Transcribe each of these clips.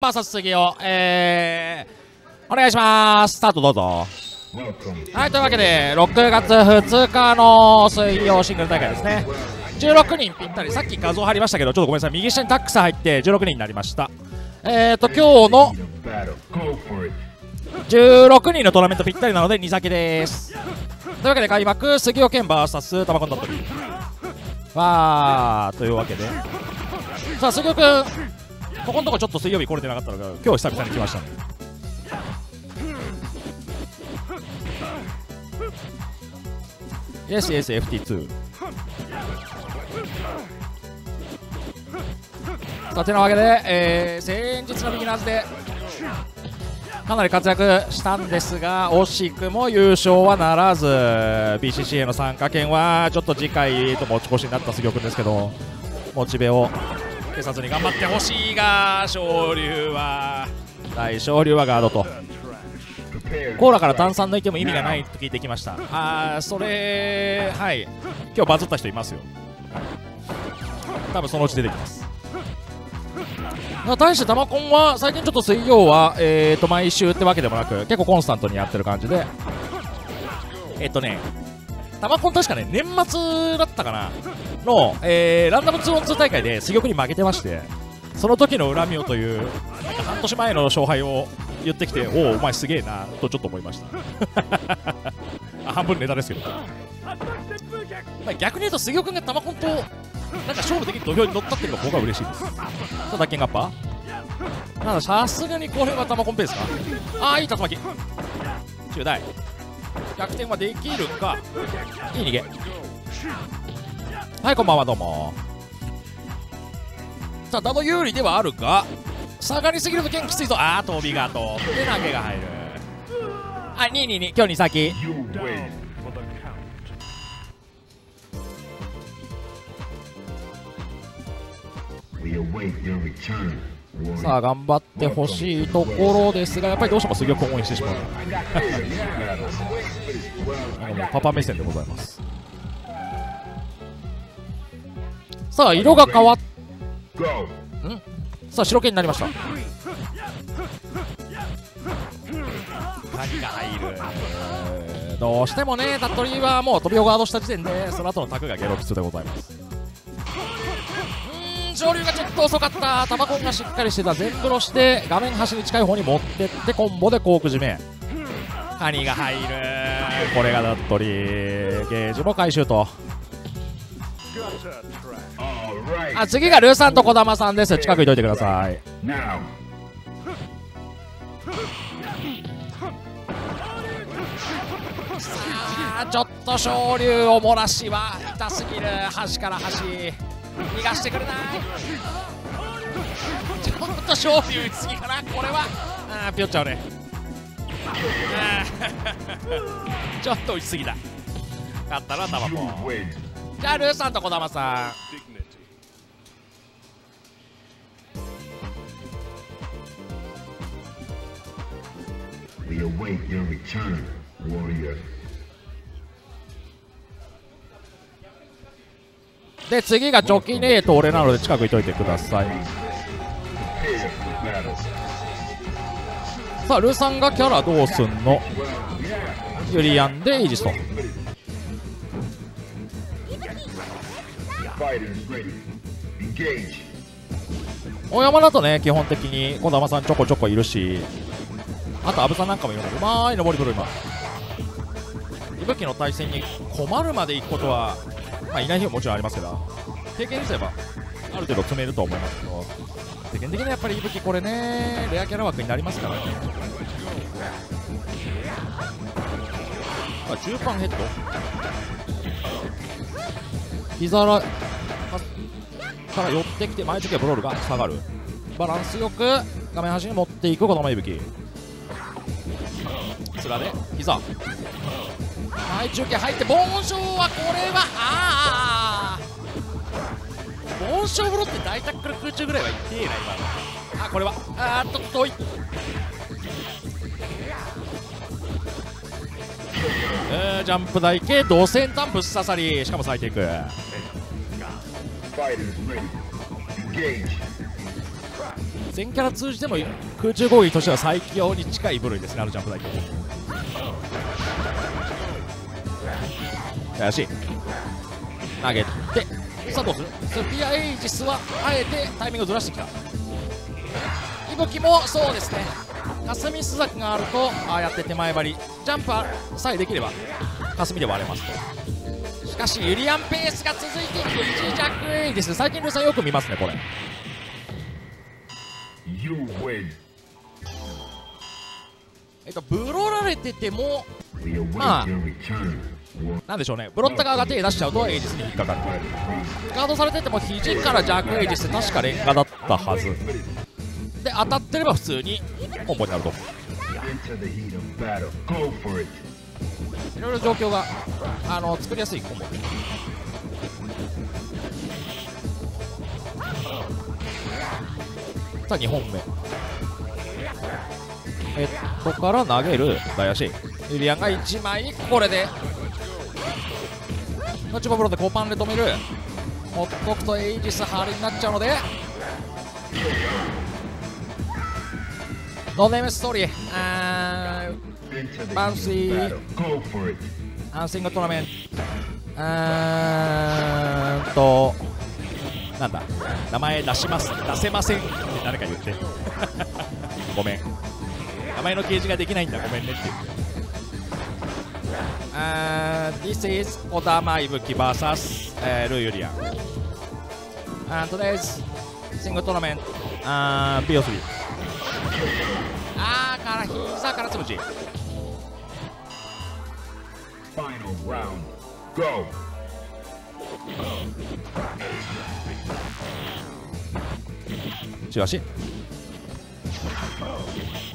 VS 杉尾、お願いします。スタートどうぞ。はい、というわけで6月2日の水曜シングル大会ですね。16人ぴったり、さっき画像貼りましたけどちょっとごめんなさい、右下にタックス入って16人になりました。今日の16人のトーナメントぴったりなので2先です。というわけで開幕、杉尾健 VS 玉込んだときわーというわけで、さあ杉尾くん、ここのとこちょっと水曜日来れてなかったのが今日久々に来ましたね。SSFT2 さてなわけで、先日のビギナーズでかなり活躍したんですが惜しくも優勝はならず、 BCC への参加権はちょっと次回と持ち越しになった杉尾君ですけど、モチベを警察に頑張ってほしいが、昇竜は大昇竜はガードとコーラから炭酸抜いても意味がないと聞いてきました。あー、それはい、今日バズった人いますよ、多分そのうち出てきます。対してタマコンは最近ちょっと水曜は、毎週ってわけでもなく結構コンスタントにやってる感じで、タマコン確かね年末だったかなの、ランダム2オン2大会で杉尾君に負けてまして、その時の恨みをという半年前の勝敗を言ってきて、おおお前すげえなとちょっと思いましたあ、半分ネタですけど、逆に言うと杉尾君が玉コンとなんか勝負的に土俵に乗ったっていうのが僕は嬉しいです。ただケンガッパーなんだ、さすがにこれは玉コンペですか。ああ、いい竜巻中大逆転はできるか、いい逃げ。はい、こんばんは、どうも。さあ、ダド有利ではあるが下がりすぎると剣きついぞ。あー、飛びがとで投げが入る。あ、222今日2先。さあ頑張ってほしいところですが、やっぱりどうしても杉尾君を応援してしまうパパ目線でございます。さあ色が変わっ、ん、さあ白系になりました。鍵が入る。どうしてもねタットリーはもう飛びをガードした時点でその後のタクがゲロキツでございます。うん、上流がちょっと遅かった。タマコンがしっかりしてた。全ブロして画面端に近い方に持ってってコンボでコーク締め、鍵が入る。これがタットリー、ゲージも回収と。あ、次がルーさんと児玉さんです。近くにいといてください。さあちょっと昇竜を漏らしは痛すぎる。端から端逃がしてくれない。ちょっと昇竜いきすぎかな、これは。あー、ピヨっちゃうねちょっと打ちすぎだ。勝ったなタマコ。じゃあルーさんと児玉さん。で次がチョキネート俺なので近くいといてください。さあルーさんがキャラどうすんの、ユリアンでイージスト。大山だとね基本的に児玉さんちょこちょこいるし、あと阿部さんなんかもいるので、うまい登り取る。今伊吹の対戦に困るまで行くことは、まあ、いない日ももちろんありますけど、経験すればある程度詰めると思いますけど、世間的にはやっぱり伊吹これねレアキャラ枠になりますからね。10パンヘッド膝から寄ってきて前時はブロールが下がる。バランスよく画面端に持っていく児玉伊吹。すらで膝、はい、中継入ってボンショーはこれはあー、ボンショーブロって大タックル空中ぐらいはいってえな今の。あ、これはあーっと遠い。ジャンプ台形ドセンタンプ刺さり、しかも咲いていく。全キャラ通じても空中攻撃としては最強に近い部類ですね、あのジャンプ台。怪しい、投げて、さあどうする。スフィアエイジスはあえてタイミングをずらしてきた。いぶきもそうですね、霞須崎があるとああやって手前張りジャンプさえできれば霞で割れますと。しかしユリアンペースが続いていく。1弱エイです。最近ルーさんよく見ますねこれ。ブロられててもまあなんでしょうね、ブロッタ側が手出しちゃうとエイジスに引っかかる。ガードされてても肘から弱エイジス、確かレンガだったはずで、当たってれば普通にコンボになると。いろいろ状況が作りやすいコンボ。さあ2本目から投げる大足ユリアンが1枚、これでのちぼブロで5パンで止める。ほっとくとエイジスハリになっちゃうのでノーネームストーリー、バンスリーハンシングトーナメント、なんだ名前出します出せませんって誰か言ってごめん名前の掲示ができないんだごめんねって言って。This is 児玉伊吹 vs、ルー・ユリアン and today's single tournament BO3 から膝からつむじ。中足伊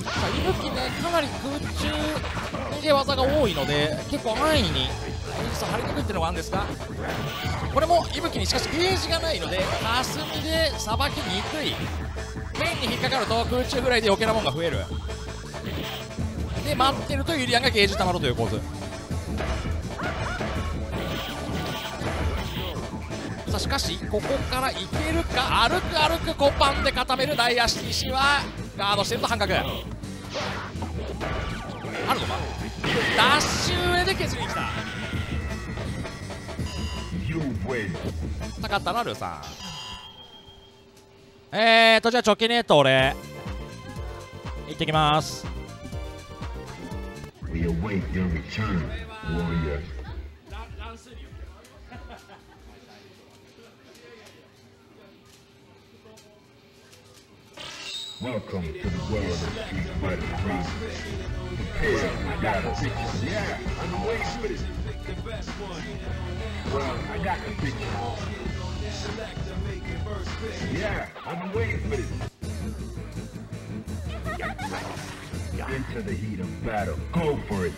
吹ね、かなり空中逃げ技が多いので結構安易に張りにくいっていうのがあるんですが、これも伊吹にしかしゲージがないので霞でさばきにくい。剣に引っかかると空中ぐらいで余計なもんが増える。で待ってるとユリアンがゲージたまるという構図。さあしかしここからいけるか。歩く歩く5パンで固める大足西はガードしてると半角あるのか。ダッシュ上で削りに来た。高かったなルーさん。じゃあチョキネート俺行ってきます。Welcome to the world of Street Fighter 3. Prepare for battle. Yeah, I'm away with it. Well, I got the picture. Yeah, I'm away with it. Into the heat of battle. Go for it.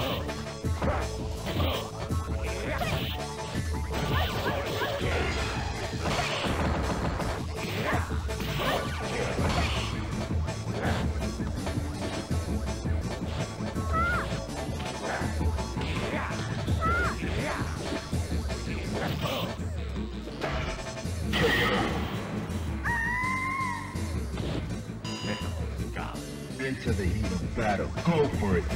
Oh.Into the heat of battle. Go for it.Go.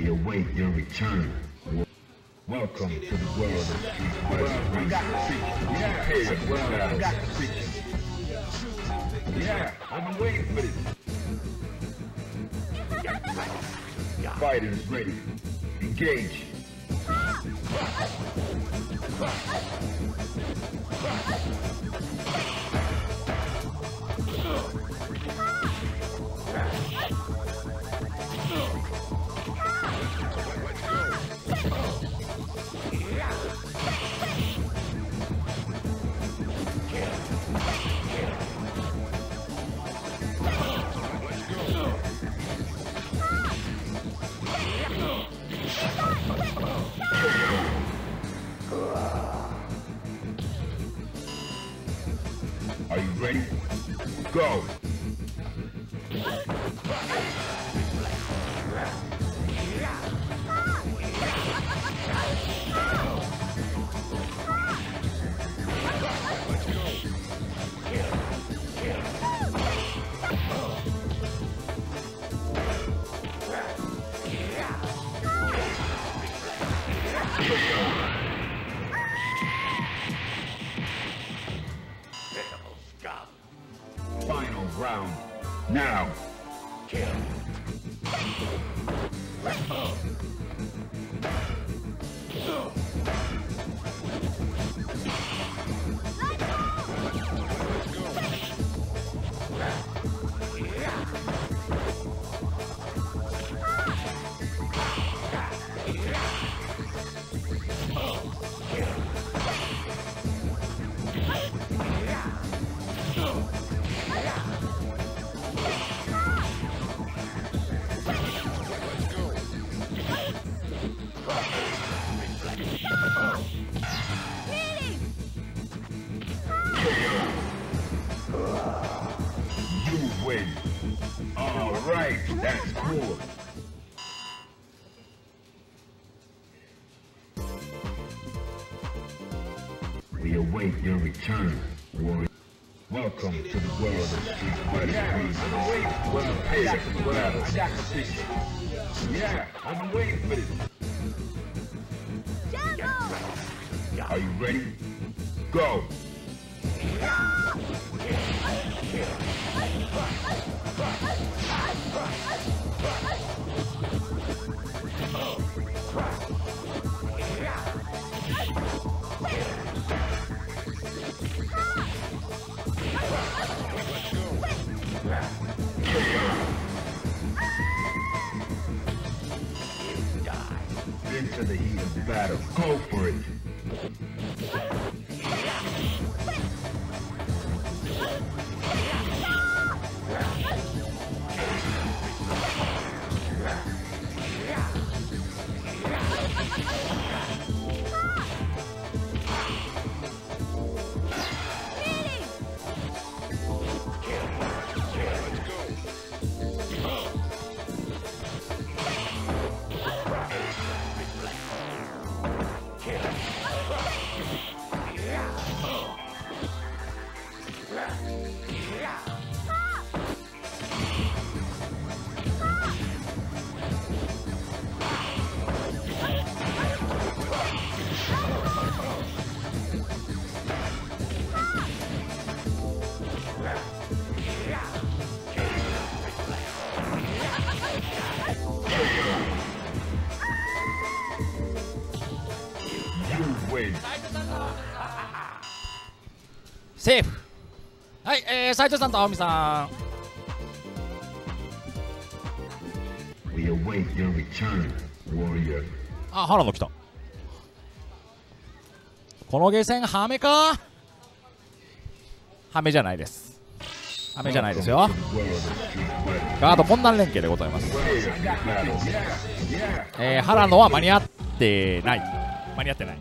We await your return. Welcome to the world of the we got the preaching. Yeah, we got the preaching. Yeah, I've been waiting for this. Fighters ready. Engage. Are you ready? Go! Final round. Now. Kill. Alright, that's cool. We await your return, warrior. Welcome to the world of Street Fighter. Yeah, well prepared for the battle. Yeah, I'm waiting for this. Are you ready? Go! Into the heat of the battle. Go for it.セーフ。はい、斉藤さんと青海さん。あ、原野来た。このゲーセンハメか。ハメじゃないです。ハメじゃないですよ。ガード困難連携でございます。原野は間に合ってない。間に合ってない。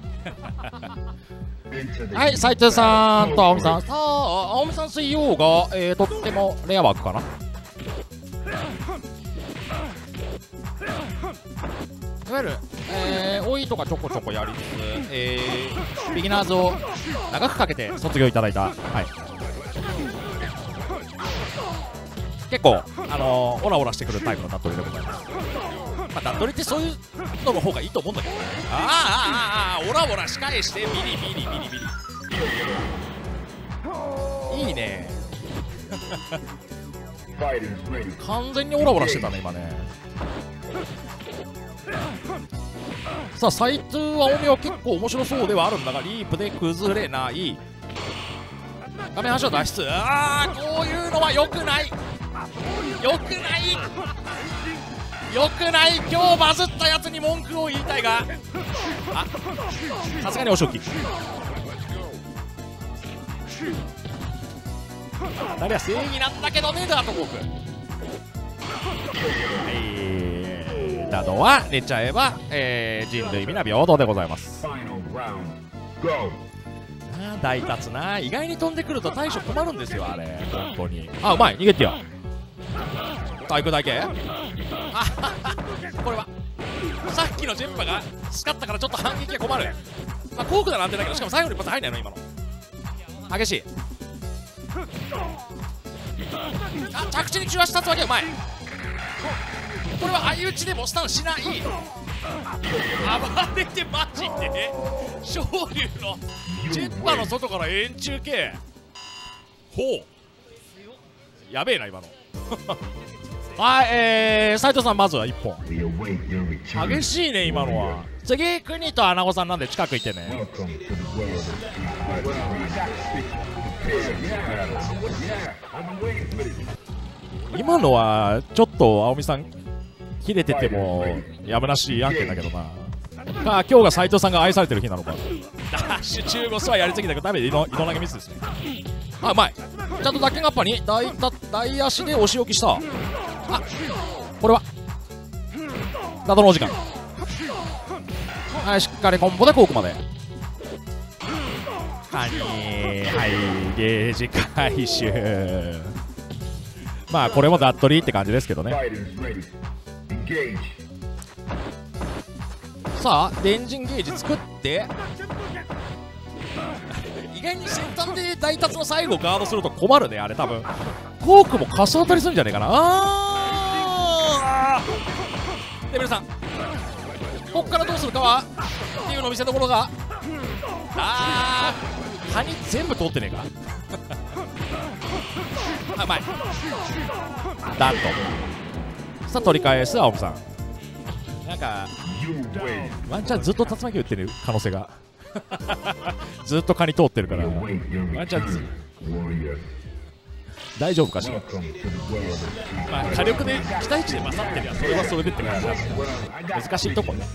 はい、斉藤さんと青海さん。さあ、青海さん水曜が、とってもレア枠かな。いわゆる、老いとかちょこちょこやりつつ、ビギナーズを長くかけて卒業いただいた、はい、結構オラオラしてくるタイプのタトリでございます。まあ、段取りってそういうのの方がいいと思うんだけど、あーあーあー、オラオラ仕返して、ビリビリビリビリ、いいね完全にオラオラしてたね今ね。さあ斎藤青みは結構面白そうではあるんだが、リープで崩れない、画面端は脱出、あーこういうのは良くない、良くない良くない。今日バズったやつに文句を言いたいが、あさすがにお仕置き、誰や正義なんだけどねダートフォーク、などは出ちゃえば、人類皆平等でございます。大達な、意外に飛んでくると対処困るんですよあれ本当に。あうまい、逃げてよ体育だけこれはさっきのジェンパが使ったからちょっと反撃が困る、まあ、コークなら安定だけど、しかも最後にパス入んないの今の激しい。あ着地に中足立つわけうまい、これは相打ちでもスタンしない、暴れてマジで昇龍のジェッパの外から円柱系、ほうやべえな今のはい、斉藤さんまずは1本激しいね今のは。次国とアナゴさんなんで近くいてね。今のはちょっと青みさん切れててもやむなし案件だけどな。まあ今日が斎藤さんが愛されてる日なのか。ダッシュ中腰はやりすぎたけどダメで色投げミスですね。あうまい、ちゃんとダッキングアッパーに大足でお仕置きした。あこれはなどのお時間、はいしっかりコンボでコークまで、はいゲージ回収まあこれもダットリーって感じですけどね。さあ電人ゲージ作って意外に先端で大達の最後ガードすると困るねあれ多分。コークも仮想取りするんじゃないかな。あーレベル3、こっからどうするかはっていうのを見せどころが、あーカニ全部通ってねえかあうまいダント。さあ取り返す青木さん、なんかワンチャンずっと竜巻打ってる可能性がずっとカニ通ってるからワンチャンず大丈夫かしら。まあ火力で期待値で勝ってりゃそれはそれでって感じだ、難しいとこね。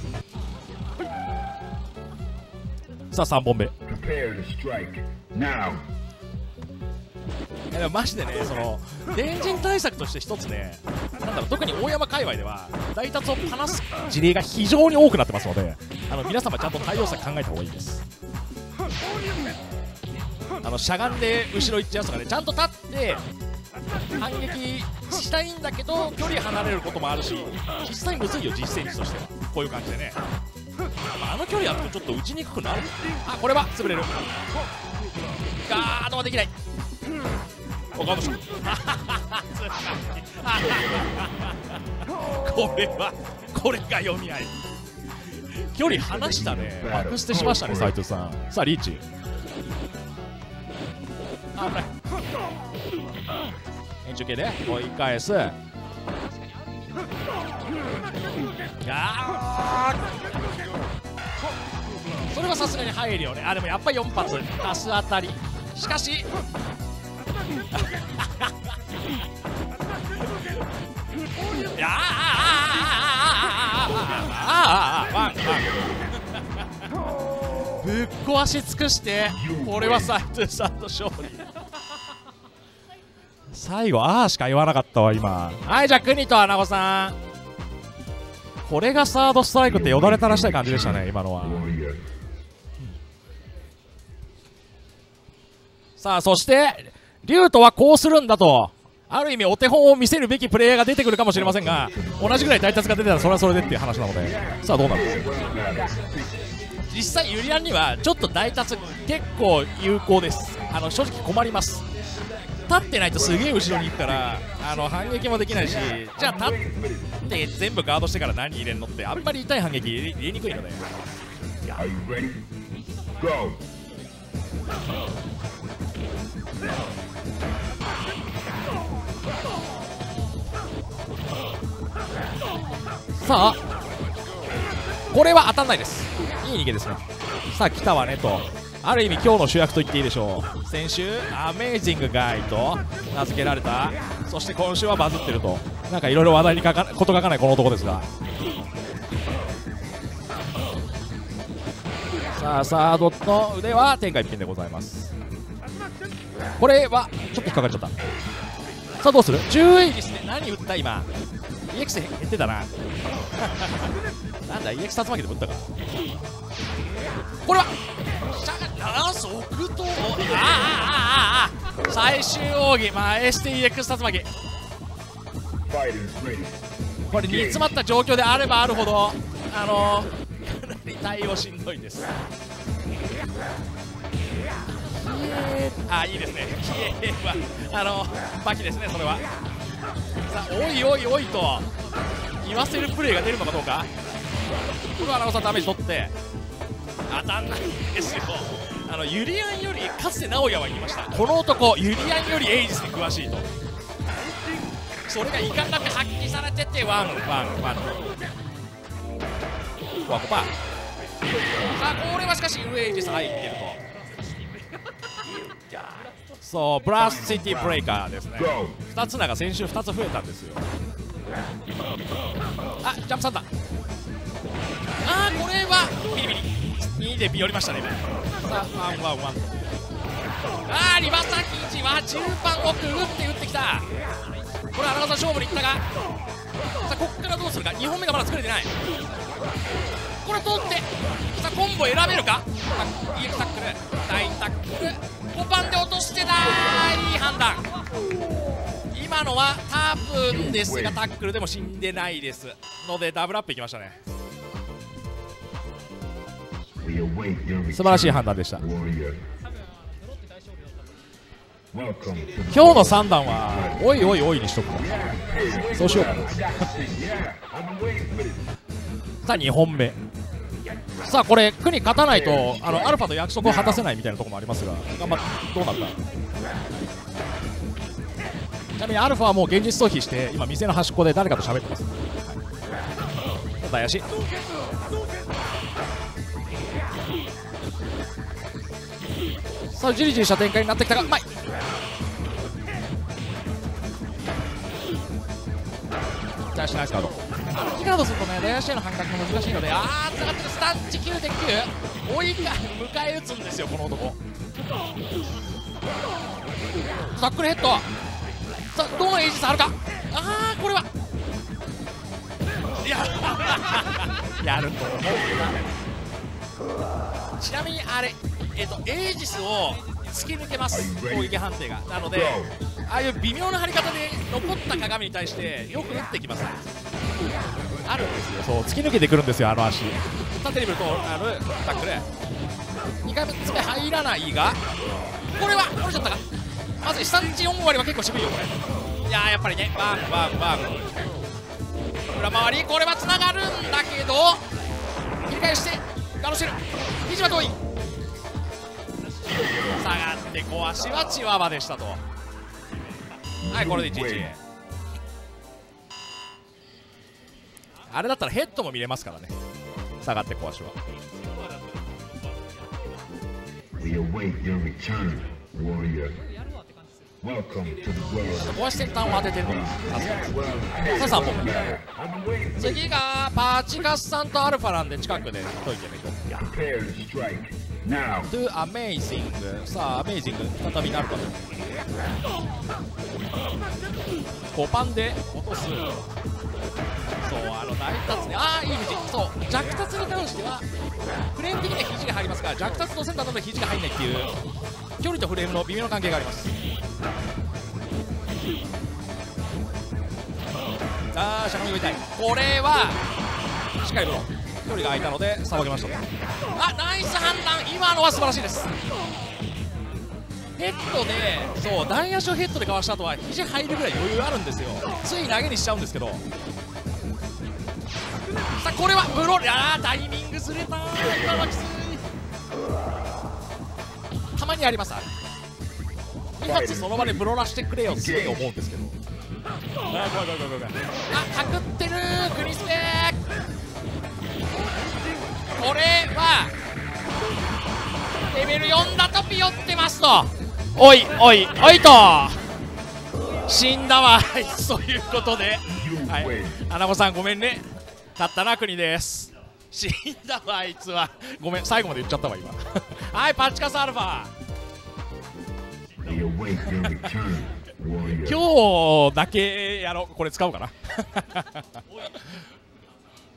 さあ3本目、いやマジでね、その電人対策として一つね、なんだろう、特に大山界隈では大達を離す事例が非常に多くなってますので、皆様ちゃんと対応策考えた方がいいです。しゃがんで後ろ行っちゃうやつとかね、ちゃんと立って反撃したいんだけど距離離れることもあるし、実際むずいよ実戦値としては。こういう感じでね、あの距離あるとちょっと打ちにくくなる。あこれは潰れる、ガードはできない、おかもしれないこれはこれが読み合い距離離したね、バックステしましたね斎藤さん。さあリーチ、あ危ない円柱系で追い返す、それはさすがに入るよね。あでもやっぱり4発足す当たり、しかしいやあぶっ壊し尽くして、これは斎藤さんの勝利最後ああしか言わなかったわ今。はいじゃあ国とアナゴさん、これがサードストライクってよだれ垂らしたい感じでしたね今のは。さあそしてリュウトはこうするんだと、ある意味お手本を見せるべきプレイヤーが出てくるかもしれませんが、同じぐらい大達が出てたらそれはそれでっていう話なので、さあどうなる。実際ユリアンにはちょっと大達結構有効です、正直困ります。立ってないとすげえ後ろに行くから反撃もできないし、じゃあ立って全部ガードしてから何入れんのってあんまり痛い反撃入れにくいので、さあこれは当たんないです。いい逃げですね。さあ来たわねと、ある意味今日の主役と言っていいでしょう。先週アメージングガイと名付けられた、そして今週はバズってると、なんかいろいろ話題にこと書かないこの男ですが、さあサードの腕は天下一品でございます。これはちょっと引っかかっちゃった。さあどうする、10位ですね。何打った今 EX 減ってたななんだ EX 竜巻でも打ったか。これは即答、最終奥義、まあ、STX 竜巻、これ煮詰まった状況であればあるほどかなり対応しんどいです。あ、いいですね。消えはバキですね。それはさあ、おいおいおいと言わせるプレーが出るのかどうか。これはアナウンサーダメージ取って当たんないんですよ。ユリアンよりかつて直哉は言いました、この男ユリアンよりエイジスに詳しいと。それが遺憾なく発揮されてて、ワンワンワンワコパ。さあこれはしかし上エイジス入ってるとそうブラストシティブレイカーですね。2つ名が先週2つ増えたんですよ。あ、ジャンプサンダー、あーこれはビリビリ2で寄りましたね。さあワンワンワン、あーリバーサーキ1は10番奥打ってきた。これ荒川さん勝負にいったが、さあこっからどうするか。2本目がまだ作れてない。これ通ってさあコンボ選べるか。イエルタックル大タックル5番で落として、だーいい判断。今のは多分ですがタックルでも死んでないですのでダブルアップいきましたね。素晴らしい判断でした。今日の3段はおいおいおいにしとくの、そうしようかなさあ2本目、さあこれ区に勝たないとアルファと約束を果たせないみたいなところもありますが、頑張ってどうなった。ちなみにアルファはもう現実逃避して今店の端っこで誰かと喋ってます、はい、林さあじりじりした展開になってきたが、うまい。じゃあしないですかとキカードするとね、レアシェの反撃も難しいので、あーつながってる。スタッチ 9.9 追いか迎え撃つんですよこの男。タックルヘッド、さあどのエイジスあるか。あーこれはやると思うな。ちなみにあれエイジスを突き抜けます攻撃判定が。なのでああいう微妙な張り方で残った鏡に対してよく打ってきます、ね、あるんですよ。そう突き抜けてくるんですよ足。縦に振るとタックル2回目入らないが、これは折れちゃったか。まず下打ち4割は結構渋いよこれ。いややっぱりね、バンバンバン裏回り、これはつながるんだけど切り返してガロシェル西は遠い。下がって小足はチワワでしたと。はいこれで1-1。あれだったらヘッドも見れますからね。下がって小足は小足先端を当ててるの。さあ3本目、次がパチカスさんとアルファなんで近くで解いてみよう。To Amazing、 さあ Amazing 再びなるかと5番で落とす。そう大達ね、ああいい肘。そう弱達に関してはフレーム的には肘が入りますが、弱達のセンターなので肘が入んないっていう距離とフレームの微妙な関係があります。ああしゃがみが痛い。これはしっかりブロー、距離が空いたのでさばけました。あナイス判断、今のは素晴らしいです。ヘッドで、そう、大足をヘッドでかわした後は肘入るぐらい余裕あるんですよ。つい投げにしちゃうんですけど、さあこれはブロール、あータイミングずれた、今はきつい。たまにあります、2発その場でブロラしてくれよって思うんですけど、あっ、パクってるグリスペ、これはレベル4だとピヨってますと、おいおいおいと死んだわ。ということで、はい、アナゴさんごめんね、勝ったな国です。死んだわあいつは、ごめん、最後まで言っちゃったわ今。はい、パチカスアルファ今日だけやろう、これ使うかな。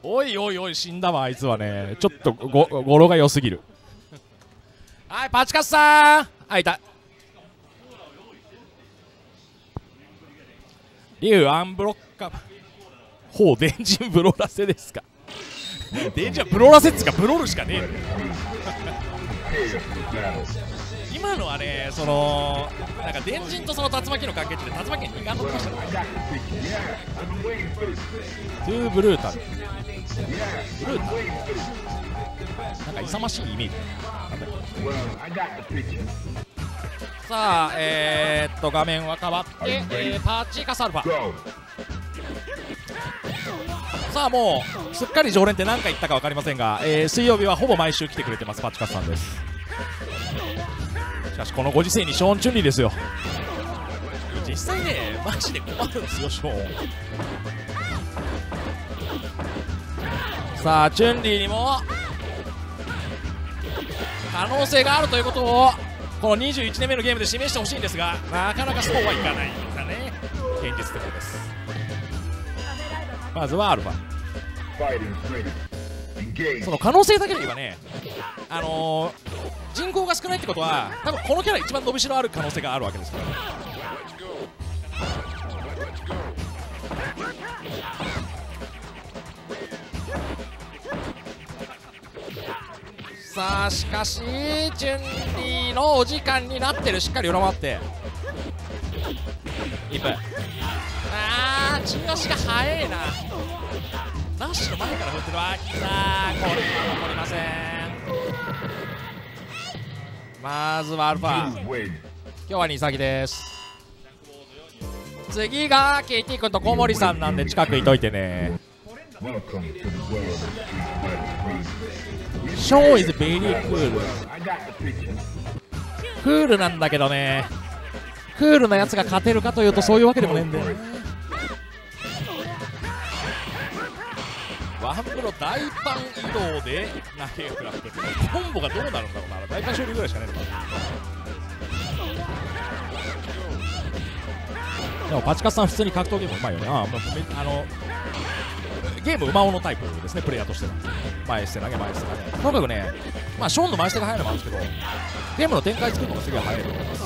おいおいおい、死んだわあいつはね、ちょっと語呂が良すぎる。はい、パチカスさん、あ、いた。竜アンブロッカー、ほう、電人ブロラセですか。電人はブロラセっつかブロールしかねえ。今のはね、そのなんか電人とその竜巻の関係値で竜巻に2回乗ってましたね。トゥーブルータル、ブルータルなんか勇ましいイメージ。さあ、画面は変わって、パチカスアルファ。さあもうすっかり常連って何回言ったか分かりませんが、水曜日はほぼ毎週来てくれてますパチカスさんです。しかしこのご時世にショーン・チュンリーですよ。実際ね、マジで困るんですよショーン。さあチュンリーにも可能性があるということをこの21年目のゲームで示してほしいんですが、なかなかそうはいかないんですね、現実的です。まずはアルファ、その可能性だけで言えばね、人口が少ないってことは多分このキャラ一番伸びしろある可能性があるわけですから。さあしかしチュンリーのお時間になってる。しっかり裏回って1分、あーチュン足が速いな、ダッシュの前から振ってるわ。さあこれは残りません。まずはアルファ、今日はニサギです。次が KT 君と小森さんなんで近くいといてね。ショー is very cool、 クールなんだけどね、クールなやつが勝てるかというとそういうわけでもねえんだよね。ワンプロ大パン移動で投げを食らって、コンボがどうなるんだろうな、大パン勝利ぐらいしかないのかな。でもパチカスさん普通に格闘ゲームうまいよね。ゲーム馬尾のタイプですね、プレイヤーとしては。前捨て投げ前捨て投げ、とにかくね、まあ、ショーンの前捨てが速いのもあるんですけど、ゲームの展開作るのがすげえ速いと思います。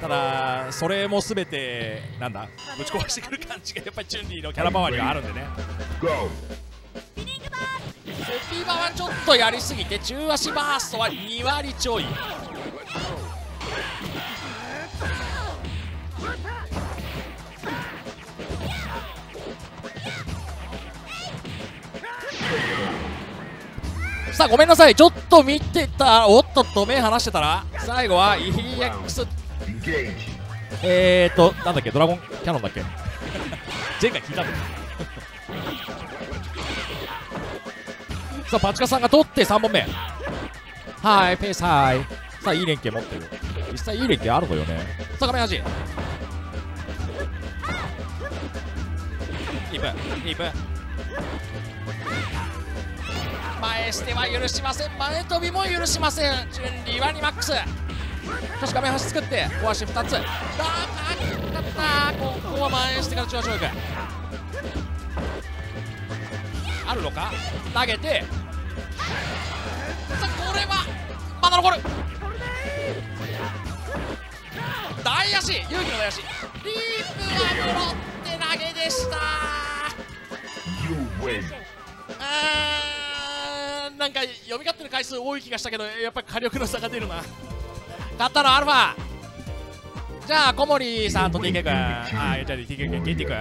ただそれも全てなんだ、ぶち壊してくる感じがやっぱりチュンリーのキャラ回りがあるんでね。スピーバーはちょっとやりすぎて、中足バーストは2割ちょい。さあごめんなさい、ちょっと見てた、おっとっと目離してたら、最後は EXなんだっけ、ドラゴンキャノンだっけ。前回聞いたんだよ。さあパチカさんが取って3本目、はい、ペース、はい。さあいい連携持ってる、実際いい連携あるのよね。さあ画面端2分、前捨ては許しません、前飛びも許しません。チュンリーは2マックス、少し画面端作って小足2つ、だーあー、ここは蔓延してから中足をいく、あるのか、投げて、さあこれはまだ残る、大足、勇気の大足、リープはブロって投げでした。なんか読み勝ってる回数多い気がしたけど、やっぱり火力の差が出るな。勝ったのアルファ。じゃあ小森さんと TK 君、じゃあ TK 君 TT 君。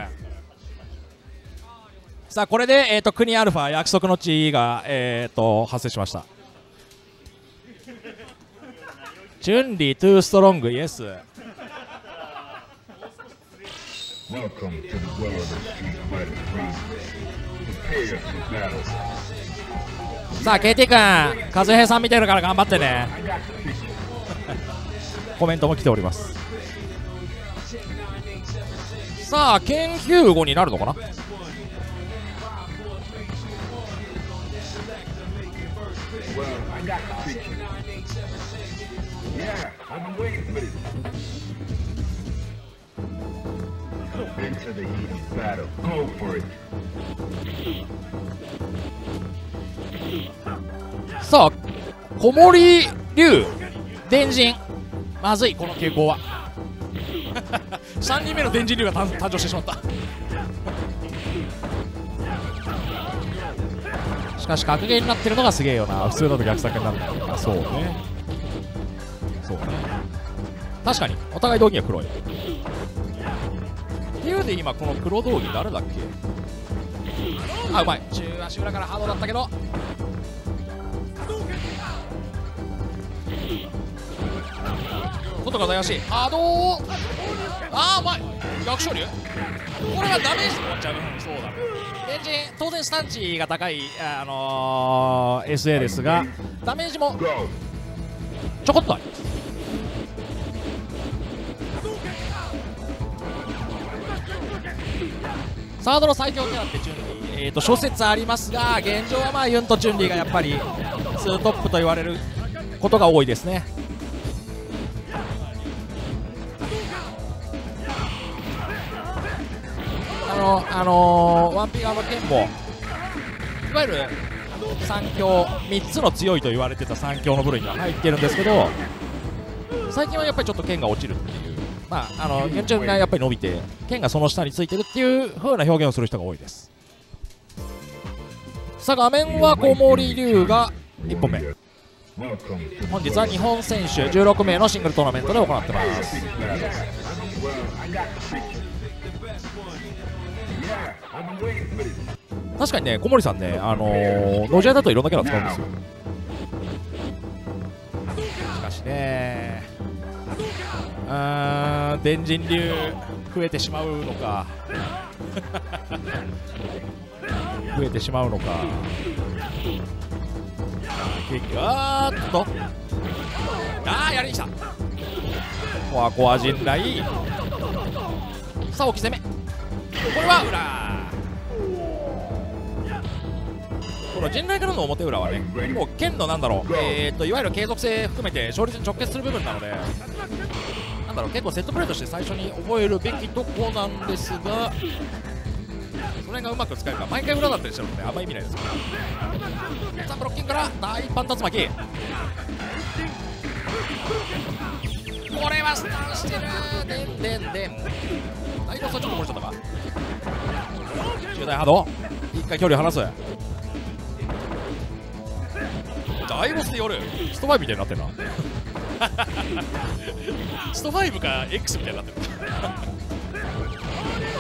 さあこれで国アルファ約束の地が発生しました。チュンリートゥーストロングイエス。さあ KT 君、和平さん見てるから頑張ってね。コメントも来ております。さあ研究後になるのかな。さあ小森龍電人、まずいこの傾向は。3人目の電人龍が誕生してしまった。しかし格ゲーになってるのがすげえよな。普通だと逆作になるんだけど、そうね、そうね、確かにお互い道着が黒いっていうで、今この黒道着誰だっけ。あ、うまい。中足裏からハードだったけど、ことが怪しい波動。ああ、うまい。逆昇竜、これがダメージになっちゃう。そうだね、電人当然スタンチが高いSA ですが、ダメージもちょこっとあります。サードの最強キャラってチュンリー、諸説ありますが、現状はまあユンとチュンリーがやっぱりツートップと言われることが多いですね。ワンピガの剣もいわゆる三強、3つの強いと言われてた三強の部類には入ってるんですけど、最近はやっぱりちょっと剣が落ちるっていう、まあユンチュンがやっぱり伸びて剣がその下についてるっていう風な表現をする人が多いです。さあ画面は小森龍が1本目、本日は日本選手16名のシングルトーナメントで行ってます。確かにね、小森さんね、ノジアだといろんなキャラ使うんですよ。しかしね、電人流増えてしまうのか。増えてしまうのか。やりに来た。コアコア陣雷。さあ起き攻め、これは裏。この陣雷からの表裏はね、もう剣のなんだろう、いわゆる継続性含めて勝率に直結する部分なので、なんだろう、結構セットプレーとして最初に覚えるべきとこなんですが、それがうまく使えるか。毎回裏だったりしてるのであんま意味ないですから。さあブロッキングから大パン竜巻、これはスタンしてる。でんでんでん、大ボスはちょっと漏れちゃったか。中大波動、一回距離を離す。大ボスで寄る。スト5みたいになってるな。スト5か X みたいになってる。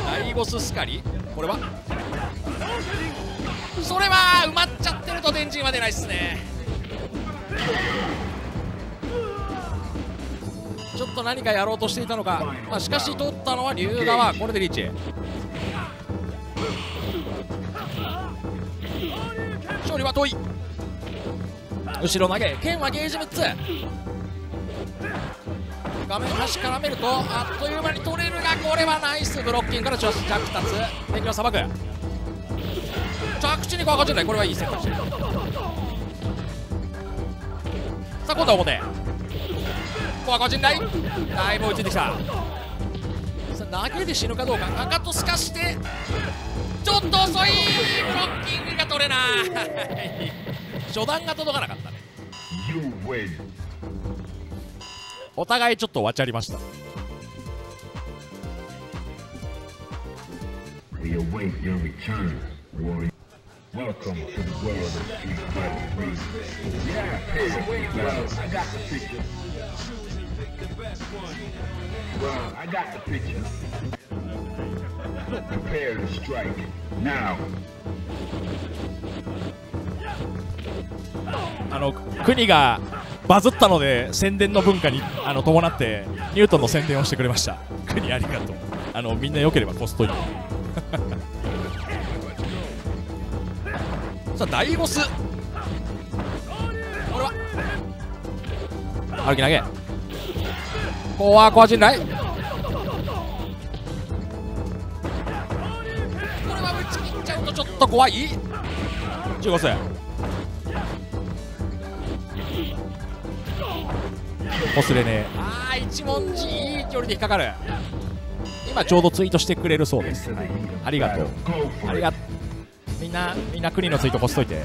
大ボススカリ、これはそれは埋まっちゃってると電人は出ないっすね。ちょっと何かやろうとしていたのか、まあ、しかし取ったのは龍側。これでリーチ、勝利は遠い。後ろ投げ、剣はゲージ6つ。画面端から見るとあっという間に取れるが、これはナイスブロッキングから着地2つ。敵をさばく、着地に怖がっちゃない。これはいい選択肢。さあ今度は表、ここは陣内だいぶ追いついてきた。さあ投げで死ぬかどうか、かかとすかして、ちょっと遅い。ブロッキングが取れない。初段が届かなかったね。お互いちょっとわちゃりました。Well, I got the picture. Prepare to strike. Now. 国がバズったので宣伝の文化に伴ってニュートンの宣伝をしてくれました。国ありがとう。みんな良ければコストいい。さあ大ボス。これは歩き投げ。ここはコア陣雷。これは打ち切っちゃうとちょっと怖い。15歳。こすれねえ。ああ一文字いい距離で引っかかる。今ちょうどツイートしてくれるそうです、はい、ありがとう。ありがとう。みんな国のツイートこすといて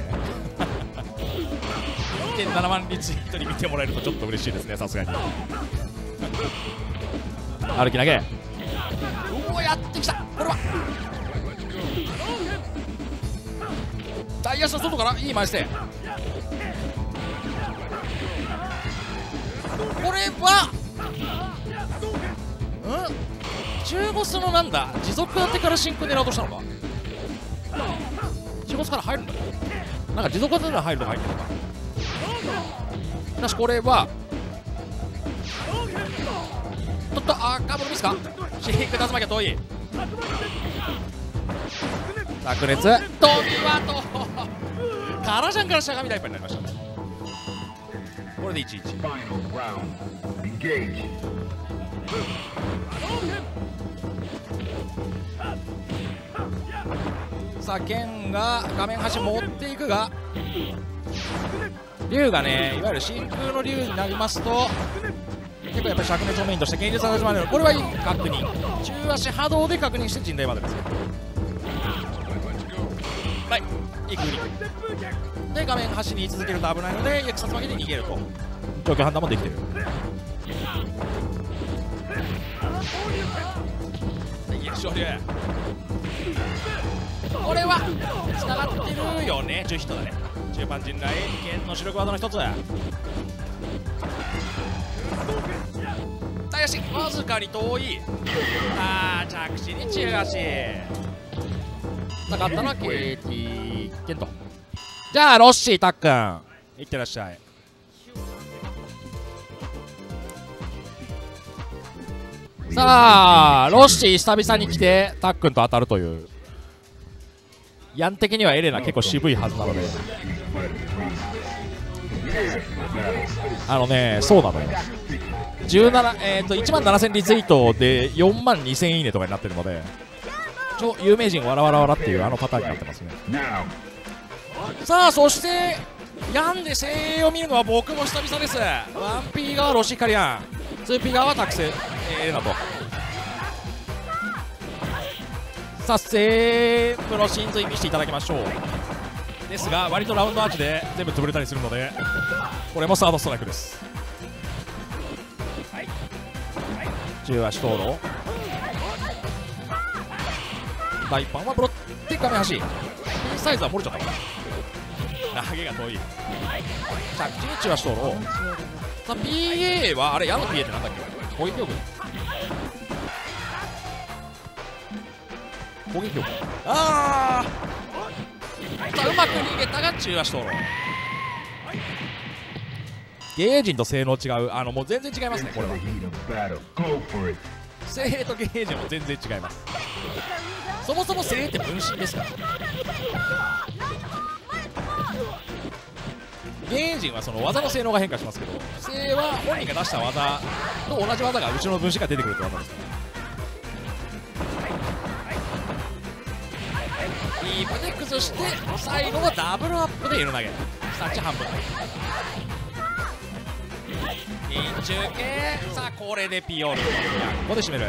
1.7 万リツイートに見てもらえるとちょっと嬉しいですね。さすがに歩き投げ。おおやってきた。これは大足の外からいい前して。これは中ボスのなんだ持続当てから真空狙おうとしたのか。中ボスから入るんだね。なんか持続当てから入るのが入ってるのか。しかしこれはちょっとあカーブのミスか。シーク出すまきゃ遠い。炸裂飛びはとカラジャンからしゃがみダイパーになりました。これで 1-1。 さあ剣が画面端持っていくが竜がねいわゆる真空の竜になりますと結構やっぱり灼熱をメインとして現実が始まるのでこれはいい確認。中足波動で確認して陣雷までです。はいいい確認で画面端に居続けると危ないのでエクサス負けで逃げると状況判断もできてる。勝利。これはつながってるよね。10ヒットだね。中盤陣雷2件の主力ワードの一つ。大足わずかに遠い。あー着地に中足戦ったのは KT ケント。じゃあロッシーたっくんいってらっしゃい。さあロッシー久々に来てたっくんと当たるという。ヤン的にはエレナ結構渋いはずなのでそうなのよ。1万7000リツイートで4万2000いいねとかになってるので超有名人わらわらわらっていうパターンになってますね。さあそしてヤンで精鋭を見るのは僕も久々です。 1P 側ロシカリアン 2P 側はタクスエレナと。さあ全部の神髄見せていただきましょう。ですが割とラウンドアーチで全部潰れたりするのでこれもサードストライクです。中足東道大パンはブロッて画面端ピンサイズは漏れちゃった。投げが遠い。着地に中足通ろう。さあ PA はあれ矢の PA ってなんだっけ。攻撃力攻撃力ああさあうまく逃げたが中足通ろう。ゲージンと性能違うもう全然違いますね。これは精鋭とゲージンも全然違います。そもそも精鋭って分身ですからゲージンはその技の性能が変化しますけど精鋭は本人が出した技と同じ技が後ろの分子が出てくるって技ですからリープで崩して最後はダブルアップで L 投げスタッチ半分輪中継。さあこれでピオールここで締める。